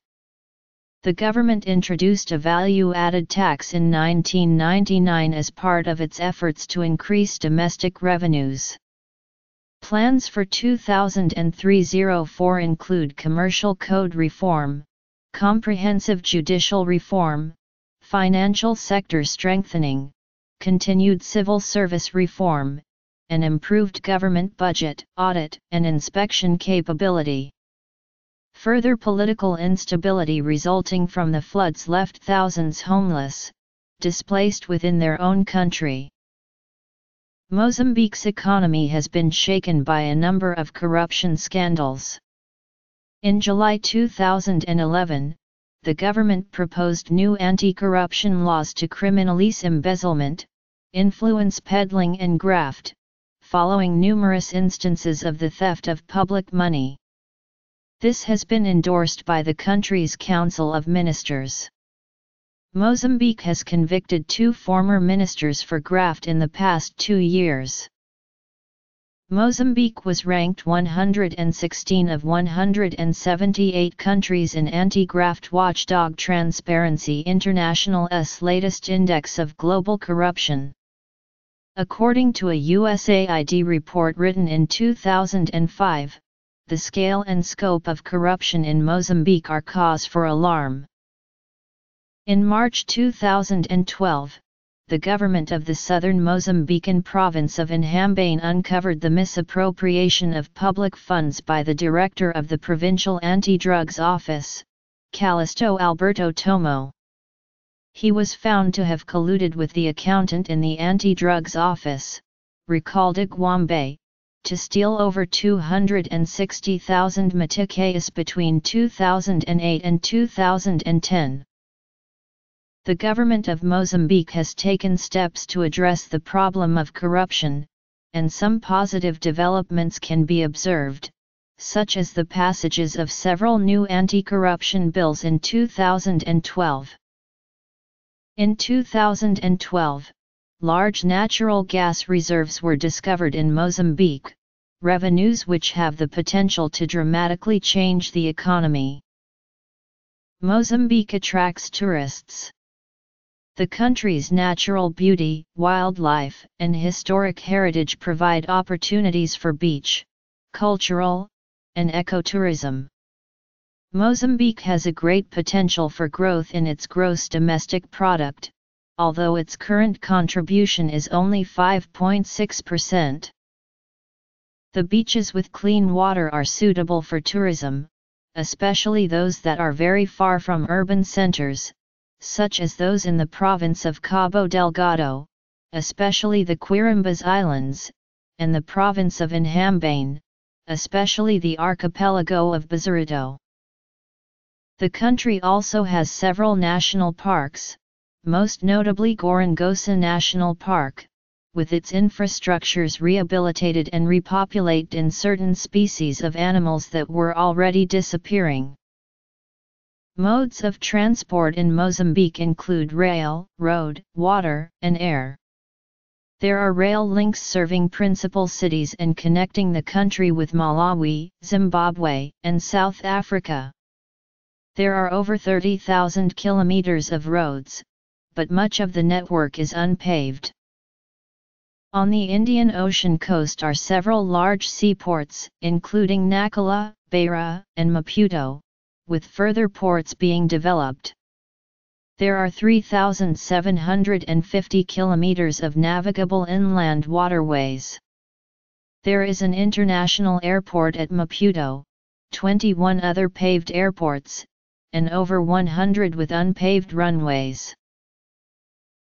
The government introduced a value-added tax in 1999 as part of its efforts to increase domestic revenues. Plans for 2003-04 include commercial code reform, comprehensive judicial reform, financial sector strengthening, continued civil service reform, an improved government budget, audit, and inspection capability. Further political instability resulting from the floods left thousands homeless, displaced within their own country. Mozambique's economy has been shaken by a number of corruption scandals. In July 2011, the government proposed new anti-corruption laws to criminalize embezzlement, influence peddling and graft, following numerous instances of the theft of public money. This has been endorsed by the country's Council of Ministers. Mozambique has convicted two former ministers for graft in the past 2 years. Mozambique was ranked 116 of 178 countries in anti-graft watchdog Transparency International's latest index of global corruption. According to a USAID report written in 2005, the scale and scope of corruption in Mozambique are cause for alarm. In March 2012, the government of the southern Mozambican province of Inhambane uncovered the misappropriation of public funds by the director of the provincial anti-drugs office, Callisto Alberto Tomo. He was found to have colluded with the accountant in the anti-drugs office, Ricaldo Guambe, to steal over 260,000 meticais between 2008 and 2010. The government of Mozambique has taken steps to address the problem of corruption, and some positive developments can be observed, such as the passages of several new anti-corruption bills in 2012. In 2012, large natural gas reserves were discovered in Mozambique, revenues which have the potential to dramatically change the economy. Mozambique attracts tourists. The country's natural beauty, wildlife, and historic heritage provide opportunities for beach, cultural, and ecotourism. Mozambique has a great potential for growth in its gross domestic product, although its current contribution is only 5.6%. The beaches with clean water are suitable for tourism, especially those that are very far from urban centers, such as those in the province of Cabo Delgado, especially the Quirinbas Islands, and the province of Inhambane, especially the archipelago of Bozarito. The country also has several national parks, most notably Gorongosa National Park, with its infrastructures rehabilitated and repopulated in certain species of animals that were already disappearing. Modes of transport in Mozambique include rail, road, water, and air. There are rail links serving principal cities and connecting the country with Malawi, Zimbabwe, and South Africa. There are over 30,000 kilometers of roads, but much of the network is unpaved. On the Indian Ocean coast are several large seaports, including Nampula, Beira, and Maputo, with further ports being developed. There are 3,750 kilometers of navigable inland waterways. There is an international airport at Maputo, 21 other paved airports, and over 100 with unpaved runways.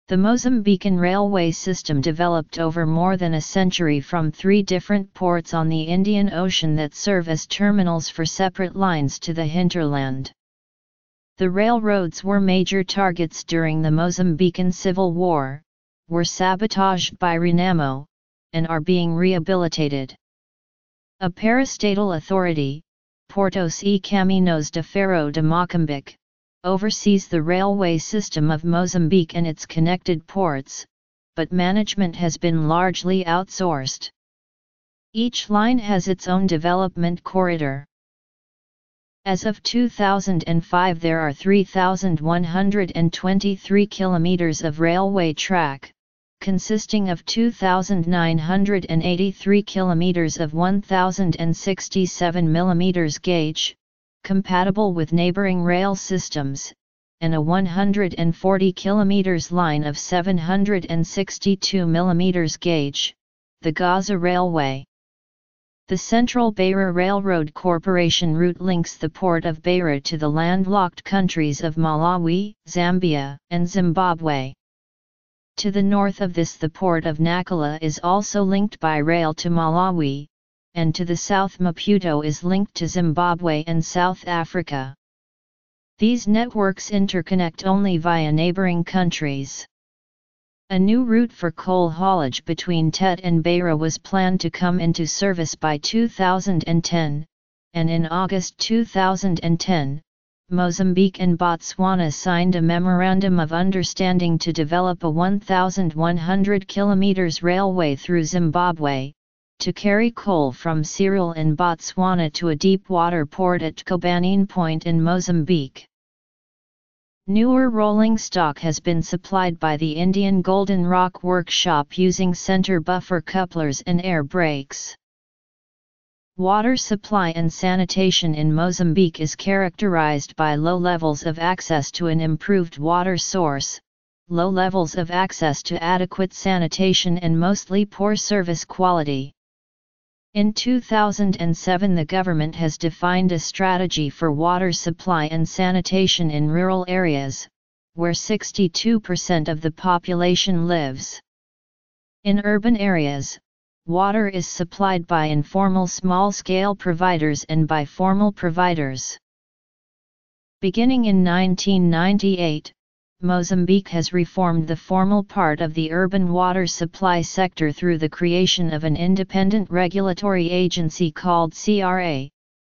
The Mozambican railway system developed over more than a century from 3 different ports on the Indian Ocean that serve as terminals for separate lines to the hinterland. The railroads were major targets during the Mozambican Civil War, were sabotaged by Renamo, and are being rehabilitated. A parastatal authority, Portos e Caminhos de Ferro de Mocambique, oversees the railway system of Mozambique and its connected ports, but management has been largely outsourced. Each line has its own development corridor. As of 2005, there are 3,123 kilometers of railway track, consisting of 2,983 kilometers of 1,067 mm gauge, compatible with neighboring rail systems, and a 140 km line of 762 mm gauge, the Gaza Railway. The Central Beira Railroad Corporation route links the port of Beira to the landlocked countries of Malawi, Zambia, and Zimbabwe. To the north of this, the port of Nampula is also linked by rail to Malawi, and to the south Maputo is linked to Zimbabwe and South Africa. These networks interconnect only via neighboring countries. A new route for coal haulage between Tete and Beira was planned to come into service by 2010, and in August 2010, Mozambique and Botswana signed a Memorandum of Understanding to develop a 1,100 km railway through Zimbabwe, to carry coal from Cyril in Botswana to a deep-water port at Kobanine Point in Mozambique. Newer rolling stock has been supplied by the Indian Golden Rock Workshop using center buffer couplers and air brakes. Water supply and sanitation in Mozambique is characterized by low levels of access to an improved water source, low levels of access to adequate sanitation, and mostly poor service quality. In 2007, the government has defined a strategy for water supply and sanitation in rural areas, where 62% of the population lives. In urban areas, water is supplied by informal small-scale providers and by formal providers. Beginning in 1998, Mozambique has reformed the formal part of the urban water supply sector through the creation of an independent regulatory agency called CRA,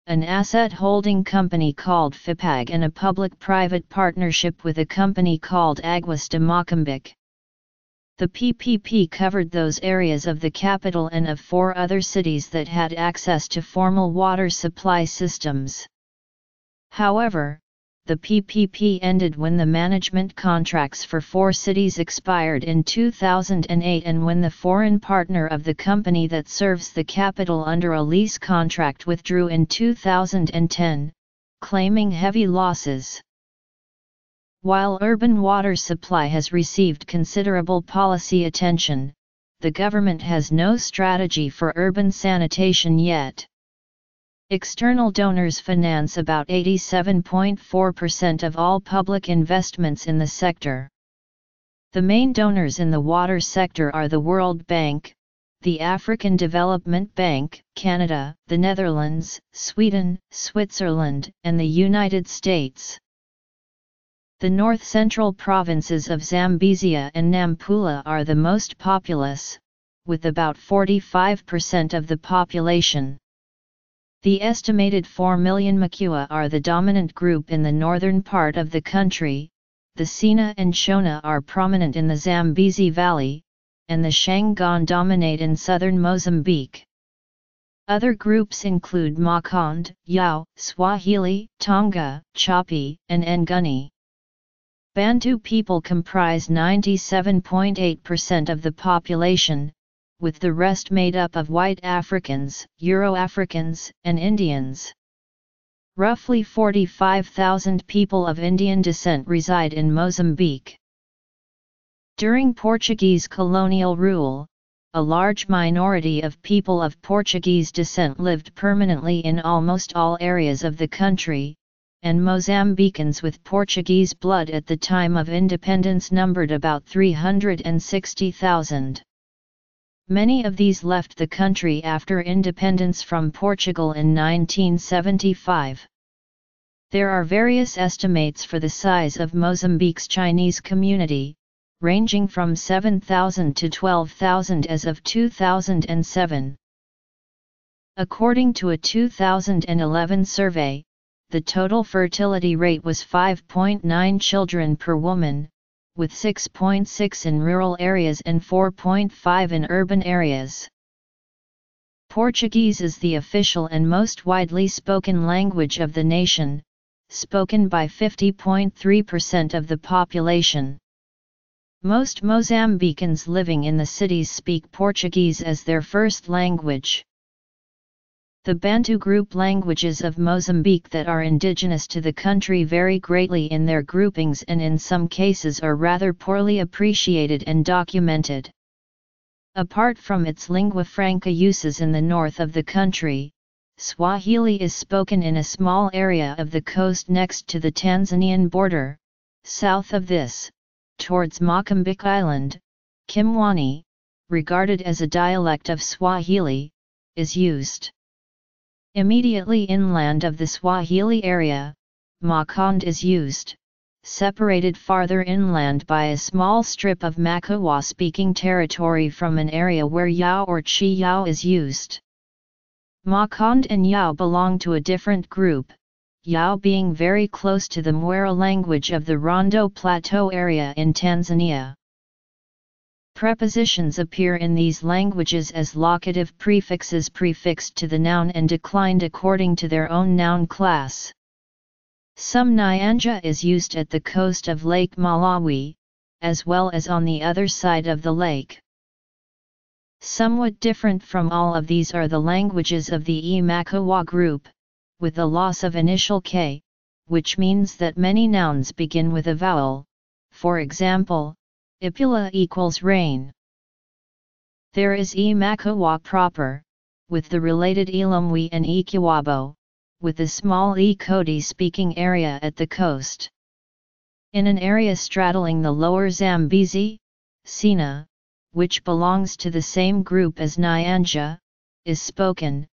an asset holding company called FIPAG, and a public-private partnership with a company called Águas de Mocambique. The PPP covered those areas of the capital and of 4 other cities that had access to formal water supply systems. However, the PPP ended when the management contracts for 4 cities expired in 2008, and when the foreign partner of the company that serves the capital under a lease contract withdrew in 2010, claiming heavy losses. While urban water supply has received considerable policy attention, the government has no strategy for urban sanitation yet. External donors finance about 87.4% of all public investments in the sector. The main donors in the water sector are the World Bank, the African Development Bank, Canada, the Netherlands, Sweden, Switzerland, and the United States. The north-central provinces of Zambezia and Nampula are the most populous, with about 45% of the population. The estimated 4 million Makua are the dominant group in the northern part of the country, the Sena and Shona are prominent in the Zambezi Valley, and the Shangaan dominate in southern Mozambique. Other groups include Makonde, Yao, Swahili, Tonga, Chopi, and Nguni. Bantu people comprise 97.8% of the population, with the rest made up of white Africans, Euro-Africans, and Indians. Roughly 45,000 people of Indian descent reside in Mozambique. During Portuguese colonial rule, a large minority of people of Portuguese descent lived permanently in almost all areas of the country, and Mozambicans with Portuguese blood at the time of independence numbered about 360,000. Many of these left the country after independence from Portugal in 1975. There are various estimates for the size of Mozambique's Chinese community, ranging from 7,000 to 12,000 as of 2007. According to a 2011 survey, the total fertility rate was 5.9 children per woman, with 6.6 in rural areas and 4.5 in urban areas. Portuguese is the official and most widely spoken language of the nation, spoken by 50.3% of the population. Most Mozambicans living in the cities speak Portuguese as their first language. The Bantu group languages of Mozambique that are indigenous to the country vary greatly in their groupings and in some cases are rather poorly appreciated and documented. Apart from its lingua franca uses in the north of the country, Swahili is spoken in a small area of the coast next to the Tanzanian border. South of this, towards Mozambique Island, Kimwani, regarded as a dialect of Swahili, is used. Immediately inland of the Swahili area, Makonde is used, separated farther inland by a small strip of Makuwa-speaking territory from an area where Yao or Chi Yao is used. Makonde and Yao belong to a different group, Yao being very close to the Mwera language of the Rondo Plateau area in Tanzania. Prepositions appear in these languages as locative prefixes prefixed to the noun and declined according to their own noun class. Some Nyanja is used at the coast of Lake Malawi, as well as on the other side of the lake. Somewhat different from all of these are the languages of the Makuwa group, with the loss of initial K, which means that many nouns begin with a vowel, for example, Ipula equals rain. There is Makuwa proper, with the related Ilomwi and Ikiwabo, with the small Ikoti speaking area at the coast. In an area straddling the lower Zambezi, Sena, which belongs to the same group as Nyanja, is spoken,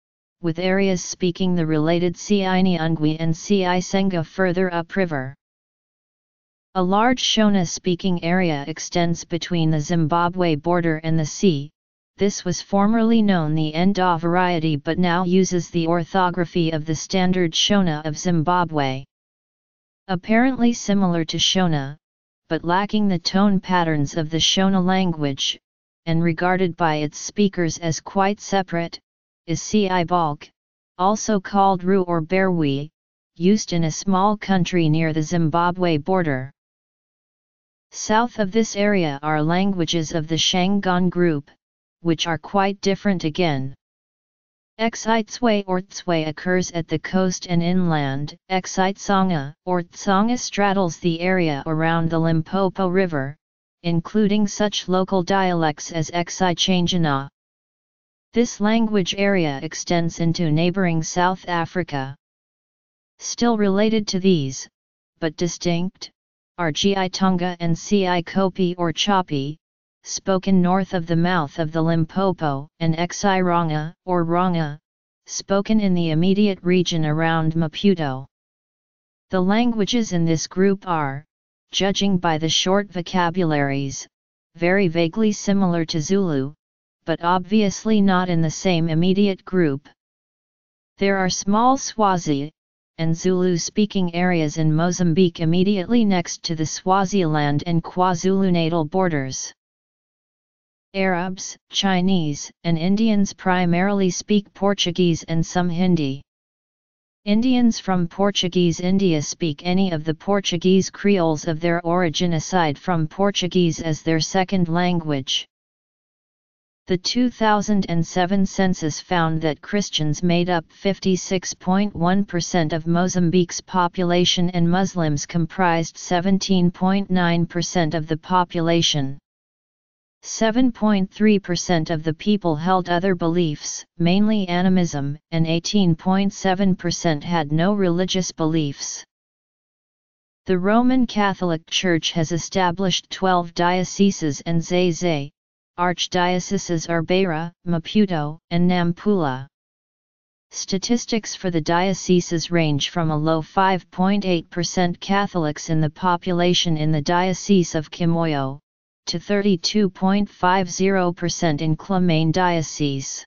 with areas speaking the related Sinyangwi and Sisenga further upriver. A large Shona-speaking area extends between the Zimbabwe border and the sea. This was formerly known the Enda variety but now uses the orthography of the standard Shona of Zimbabwe. Apparently similar to Shona, but lacking the tone patterns of the Shona language, and regarded by its speakers as quite separate, is Sibalk, also called Ru or Berwi, used in a small country near the Zimbabwe border. South of this area are languages of the Shangaan group, which are quite different again. Xitswe or Tswe occurs at the coast and inland, Xitsonga or Tsonga straddles the area around the Limpopo River, including such local dialects as Xitsangana. This language area extends into neighboring South Africa. Still related to these, but distinct, are Giitonga and Cikopi or Chopi, spoken north of the mouth of the Limpopo, and Xiranga or Ranga, spoken in the immediate region around Maputo. The languages in this group are, judging by the short vocabularies, very vaguely similar to Zulu, but obviously not in the same immediate group. There are small Swazi and Zulu-speaking areas in Mozambique immediately next to the Swaziland and KwaZulu-Natal borders. Arabs, Chinese, and Indians primarily speak Portuguese and some Hindi. Indians from Portuguese India speak any of the Portuguese creoles of their origin aside from Portuguese as their second language. The 2007 census found that Christians made up 56.1% of Mozambique's population and Muslims comprised 17.9% of the population. 7.3% of the people held other beliefs, mainly animism, and 18.7% had no religious beliefs. The Roman Catholic Church has established 12 dioceses and zayzay, archdioceses are Beira, Maputo, and Nampula. Statistics for the dioceses range from a low 5.8% Catholics in the population in the Diocese of Kimoyo, to 32.50% in Quelimane Diocese.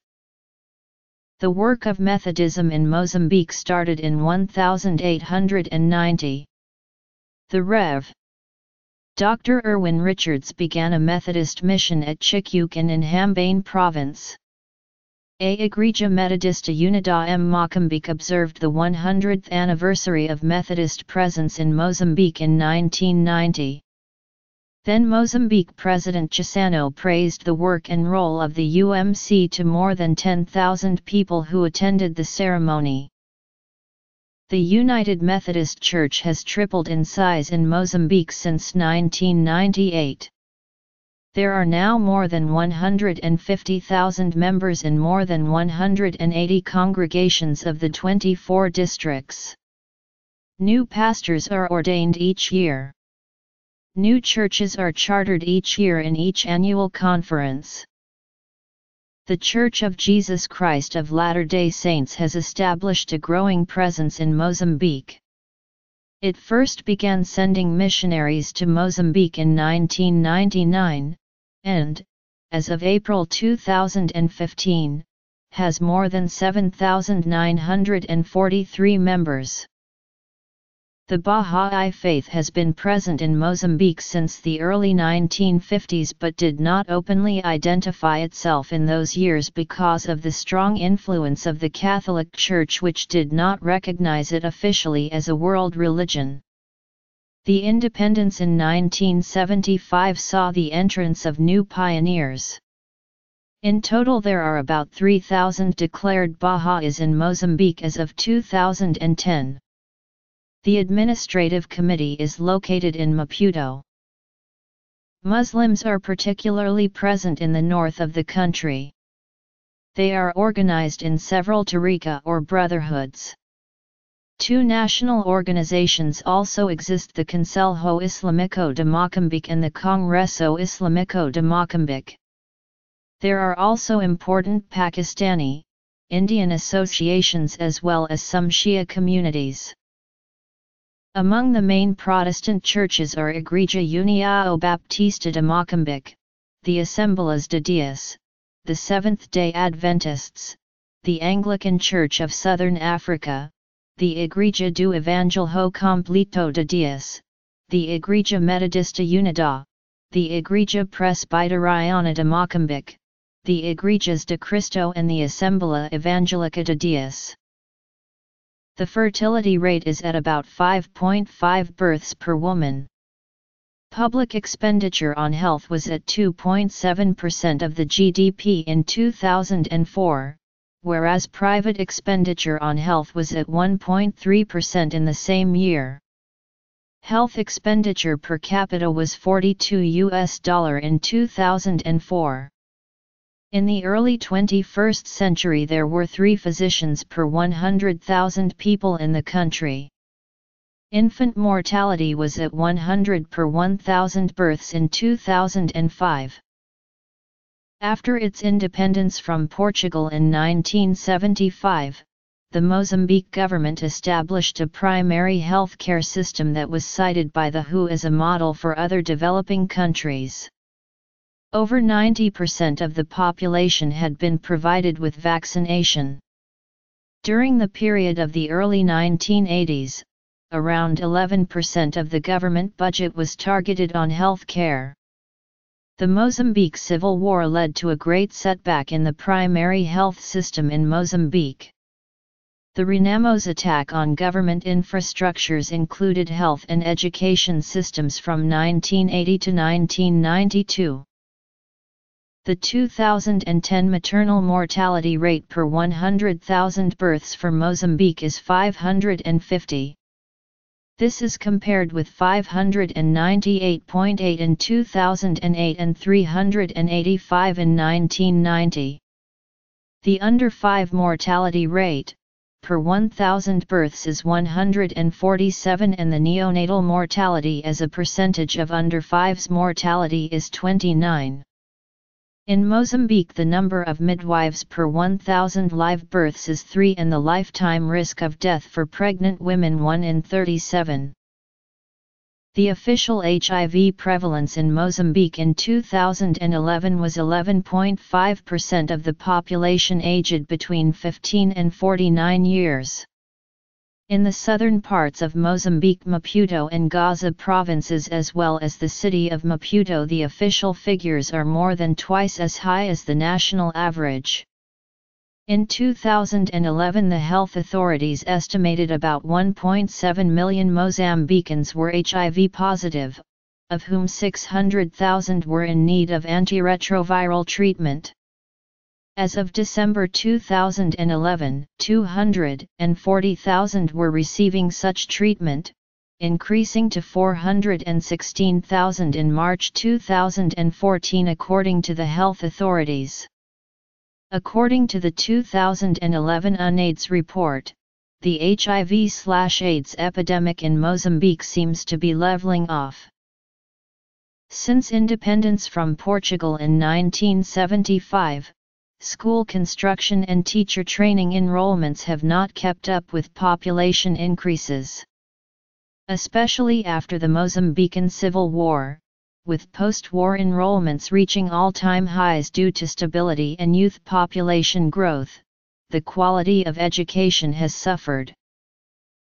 The work of Methodism in Mozambique started in 1890. The Rev. Dr. Irwin Richards began a Methodist mission at Chicuque in Inhambane province. A Igreja Metodista Unida em Mocambique observed the 100th anniversary of Methodist presence in Mozambique in 1990. Then Mozambique President Chissano praised the work and role of the UMC to more than 10,000 people who attended the ceremony. The United Methodist Church has tripled in size in Mozambique since 1998. There are now more than 150,000 members in more than 180 congregations of the 24 districts. New pastors are ordained each year. New churches are chartered each year in each annual conference. The Church of Jesus Christ of Latter-day Saints has established a growing presence in Mozambique. It first began sending missionaries to Mozambique in 1999, and, as of April 2015, has more than 7,943 members. The Baha'i faith has been present in Mozambique since the early 1950s but did not openly identify itself in those years because of the strong influence of the Catholic Church, which did not recognize it officially as a world religion. The independence in 1975 saw the entrance of new pioneers. In total there are about 3,000 declared Baha'is in Mozambique as of 2010. The administrative committee is located in Maputo. Muslims are particularly present in the north of the country. They are organized in several tariqa or brotherhoods. Two national organizations also exist, the Conselho Islâmico de Mocambique and the Congresso Islâmico de Mocambique. There are also important Pakistani, Indian associations as well as some Shia communities. Among the main Protestant churches are Igreja União Baptista de Mocambique, the Assembleias de Deus, the Seventh-day Adventists, the Anglican Church of Southern Africa, the Igreja do Evangelho Completo de Deus, the Igreja Metodista Unida, the Igreja Presbiteriana de Mocambique, the Igrejas de Cristo and the Assembleia Evangelica de Deus. The fertility rate is at about 5.5 births per woman. Public expenditure on health was at 2.7% of the GDP in 2004, whereas private expenditure on health was at 1.3% in the same year. Health expenditure per capita was $42 in 2004. In the early 21st century there were 3 physicians per 100,000 people in the country. Infant mortality was at 100 per 1,000 births in 2005. After its independence from Portugal in 1975, the Mozambique government established a primary health care system that was cited by the WHO as a model for other developing countries. Over 90% of the population had been provided with vaccination. During the period of the early 1980s, around 11% of the government budget was targeted on health care. The Mozambique Civil War led to a great setback in the primary health system in Mozambique. The Renamo's attack on government infrastructures included health and education systems from 1980 to 1992. The 2010 maternal mortality rate per 100,000 births for Mozambique is 550. This is compared with 598.8 in 2008 and 385 in 1990. The under 5 mortality rate, per 1,000 births is 147 and the neonatal mortality as a percentage of under 5's mortality is 29. In Mozambique the number of midwives per 1,000 live births is 3 and the lifetime risk of death for pregnant women 1 in 37. The official HIV prevalence in Mozambique in 2011 was 11.5% of the population aged between 15 and 49 years. In the southern parts of Mozambique, Maputo and Goza provinces as well as the city of Maputo, the official figures are more than twice as high as the national average. In 2011 the health authorities estimated about 1.7 million Mozambicans were HIV positive, of whom 600,000 were in need of antiretroviral treatment. As of December 2011, 240,000 were receiving such treatment, increasing to 416,000 in March 2014 according to the health authorities. According to the 2011 UNAIDS report, the HIV/AIDS epidemic in Mozambique seems to be leveling off. Since independence from Portugal in 1975, school construction and teacher training enrollments have not kept up with population increases. Especially after the Mozambican Civil War, with post-war enrollments reaching all-time highs due to stability and youth population growth, the quality of education has suffered.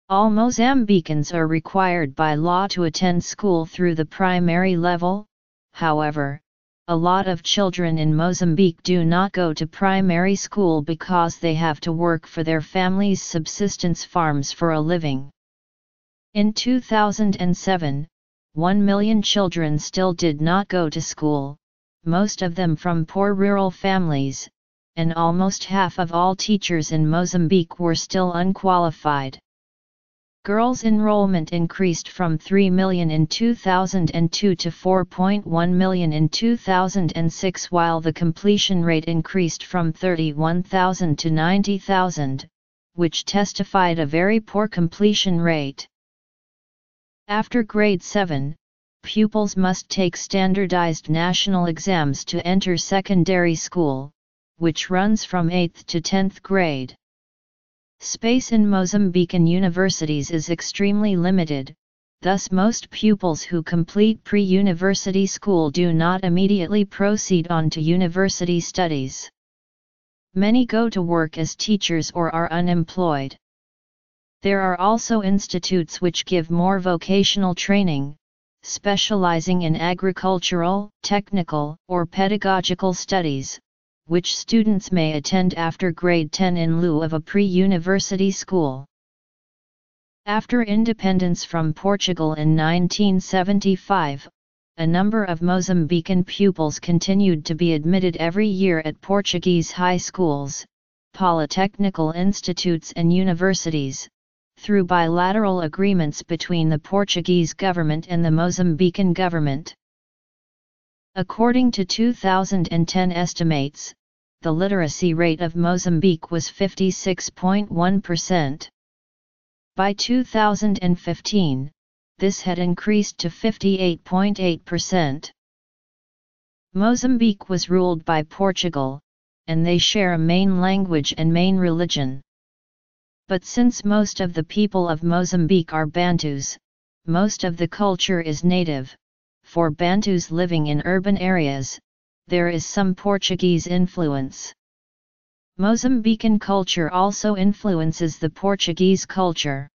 All Mozambicans are required by law to attend school through the primary level, however, a lot of children in Mozambique do not go to primary school because they have to work for their families' subsistence farms for a living. In 2007, 1 million children still did not go to school, most of them from poor rural families, and almost half of all teachers in Mozambique were still unqualified. Girls' enrollment increased from 3 million in 2002 to 4.1 million in 2006, while the completion rate increased from 31,000 to 90,000, which testified a very poor completion rate. After grade 7, pupils must take standardized national exams to enter secondary school, which runs from 8th to 10th grade. Space in Mozambican universities is extremely limited, thus most pupils who complete pre-university school do not immediately proceed on to university studies. Many go to work as teachers or are unemployed. There are also institutes which give more vocational training, specializing in agricultural, technical, or pedagogical studies, which students may attend after grade 10 in lieu of a pre-university school. After independence from Portugal in 1975, a number of Mozambican pupils continued to be admitted every year at Portuguese high schools, polytechnical institutes and universities, through bilateral agreements between the Portuguese government and the Mozambican government. According to 2010 estimates, the literacy rate of Mozambique was 56.1%. By 2015, this had increased to 58.8%. Mozambique was ruled by Portugal, and they share a main language and main religion. But since most of the people of Mozambique are Bantus, most of the culture is native. For Bantus living in urban areas, there is some Portuguese influence. Mozambican culture also influences the Portuguese culture.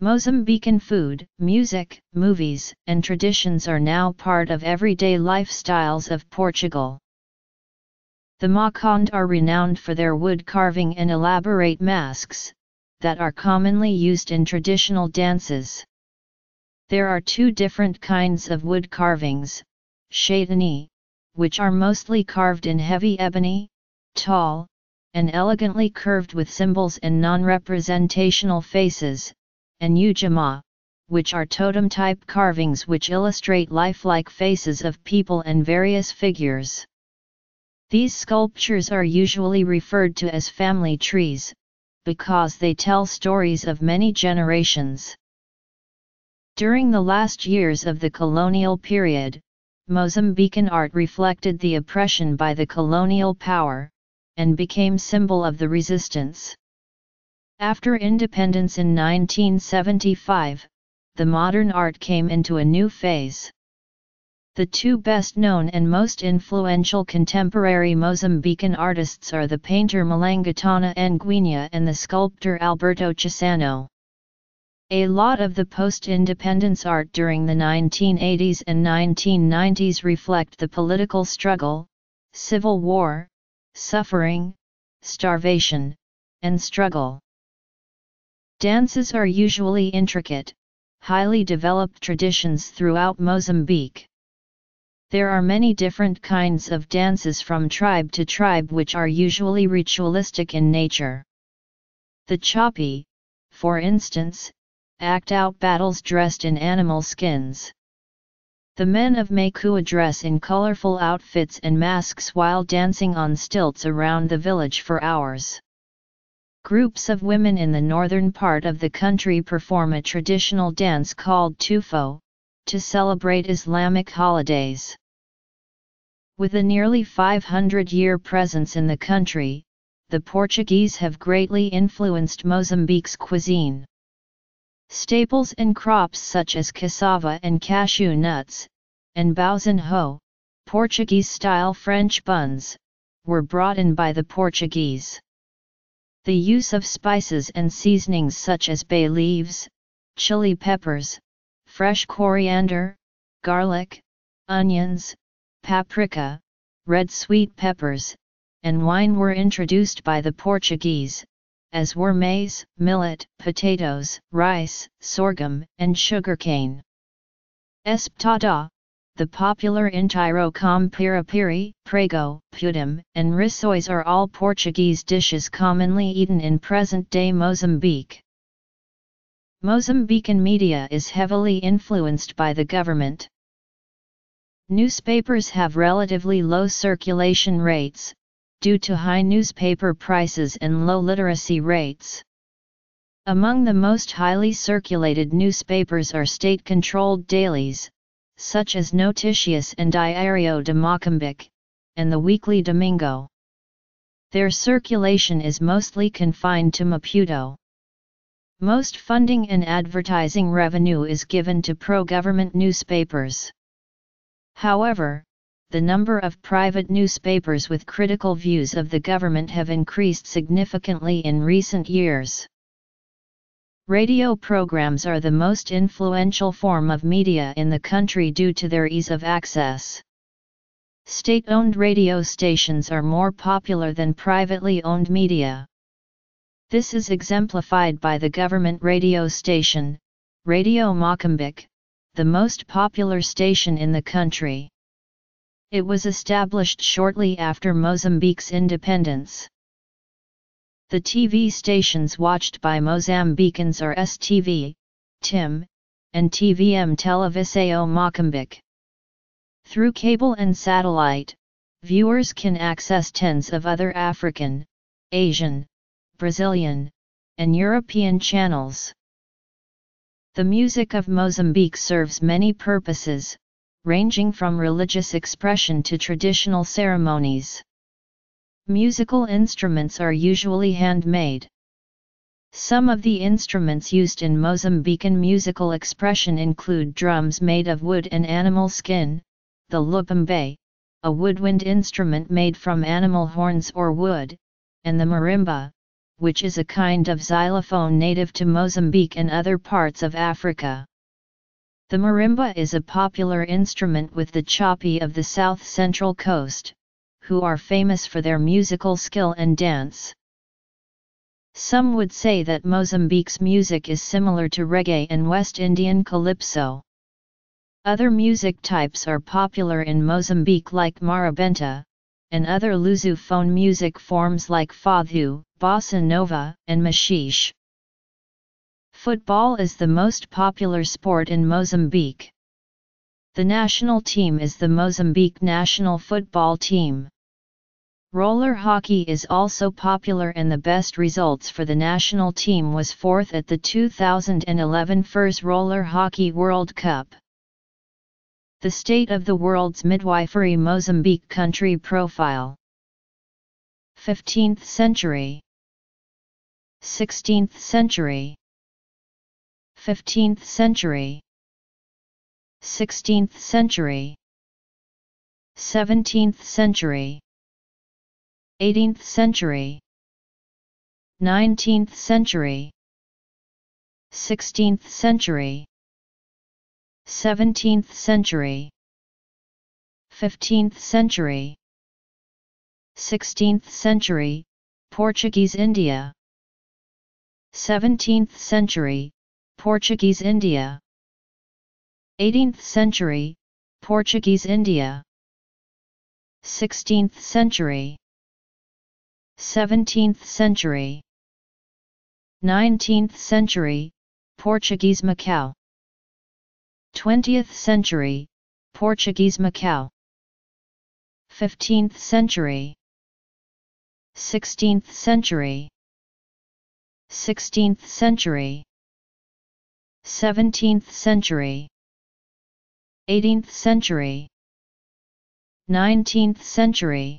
Mozambican food, music, movies, and traditions are now part of everyday lifestyles of Portugal. The Maconde are renowned for their wood carving and elaborate masks, that are commonly used in traditional dances. There are two different kinds of wood carvings: châtaigne, which are mostly carved in heavy ebony, tall, and elegantly curved with symbols and non-representational faces, and eujamaa, which are totem-type carvings which illustrate lifelike faces of people and various figures. These sculptures are usually referred to as family trees, because they tell stories of many generations. During the last years of the colonial period, Mozambican art reflected the oppression by the colonial power, and became symbol of the resistance. After independence in 1975, the modern art came into a new phase. The two best-known and most influential contemporary Mozambican artists are the painter Malangatana Nguinha and the sculptor Alberto Chissano. A lot of the post-independence art during the 1980s and 1990s reflect the political struggle, civil war, suffering, starvation, and struggle. Dances are usually intricate, highly developed traditions throughout Mozambique. There are many different kinds of dances from tribe to tribe, which are usually ritualistic in nature. The Chopi, for instance, act out battles dressed in animal skins. The men of Makua dress in colorful outfits and masks while dancing on stilts around the village for hours. Groups of women in the northern part of the country perform a traditional dance called Tufo, to celebrate Islamic holidays. With a nearly 500-year presence in the country, the Portuguese have greatly influenced Mozambique's cuisine. Staples and crops such as cassava and cashew nuts, and bausanho, Portuguese-style French buns, were brought in by the Portuguese. The use of spices and seasonings such as bay leaves, chili peppers, fresh coriander, garlic, onions, paprika, red sweet peppers, and wine were introduced by the Portuguese, as were maize, millet, potatoes, rice, sorghum, and sugarcane. Espetada, the popular inteiro com piripiri, prego, pudim, and rissóis are all Portuguese dishes commonly eaten in present-day Mozambique. Mozambican media is heavily influenced by the government. Newspapers have relatively low circulation rates, due to high newspaper prices and low literacy rates. Among the most highly circulated newspapers are state-controlled dailies, such as Noticias and Diario de Mocambique, and the weekly Domingo. Their circulation is mostly confined to Maputo. Most funding and advertising revenue is given to pro-government newspapers. However, the number of private newspapers with critical views of the government have increased significantly in recent years. Radio programs are the most influential form of media in the country due to their ease of access. State-owned radio stations are more popular than privately owned media. This is exemplified by the government radio station, Radio Mocambique, the most popular station in the country. It was established shortly after Mozambique's independence. The TV stations watched by Mozambicans are STV, TIM, and TVM Televisão Mocambique. Through cable and satellite, viewers can access tens of other African, Asian, Brazilian, and European channels. The music of Mozambique serves many purposes, ranging from religious expression to traditional ceremonies. Musical instruments are usually handmade. Some of the instruments used in Mozambican musical expression include drums made of wood and animal skin, the lupembe, a woodwind instrument made from animal horns or wood, and the marimba, which is a kind of xylophone native to Mozambique and other parts of Africa. The marimba is a popular instrument with the Chopi of the South Central Coast, who are famous for their musical skill and dance. Some would say that Mozambique's music is similar to reggae and West Indian calypso. Other music types are popular in Mozambique like marabenta, and other Lusophone music forms like fadhu, bossa nova, and machixe. Football is the most popular sport in Mozambique. The national team is the Mozambique national football team. Roller hockey is also popular, and the best results for the national team was fourth at the 2011 FIRS Roller Hockey World Cup. The state of the world's midwifery. Mozambique country profile. 15th century, 16th century, 15th century, 16th century, 17th century, 18th century, 19th century, 16th century, 17th century, 15th century, 16th century, Portuguese India. 17th century, Portuguese India. 18th century, Portuguese India. 16th century, 17th century, 19th century, Portuguese Macau. 20th century, Portuguese Macau. 15th century, 16th century, 16th century, 17th century, 18th century, 19th century,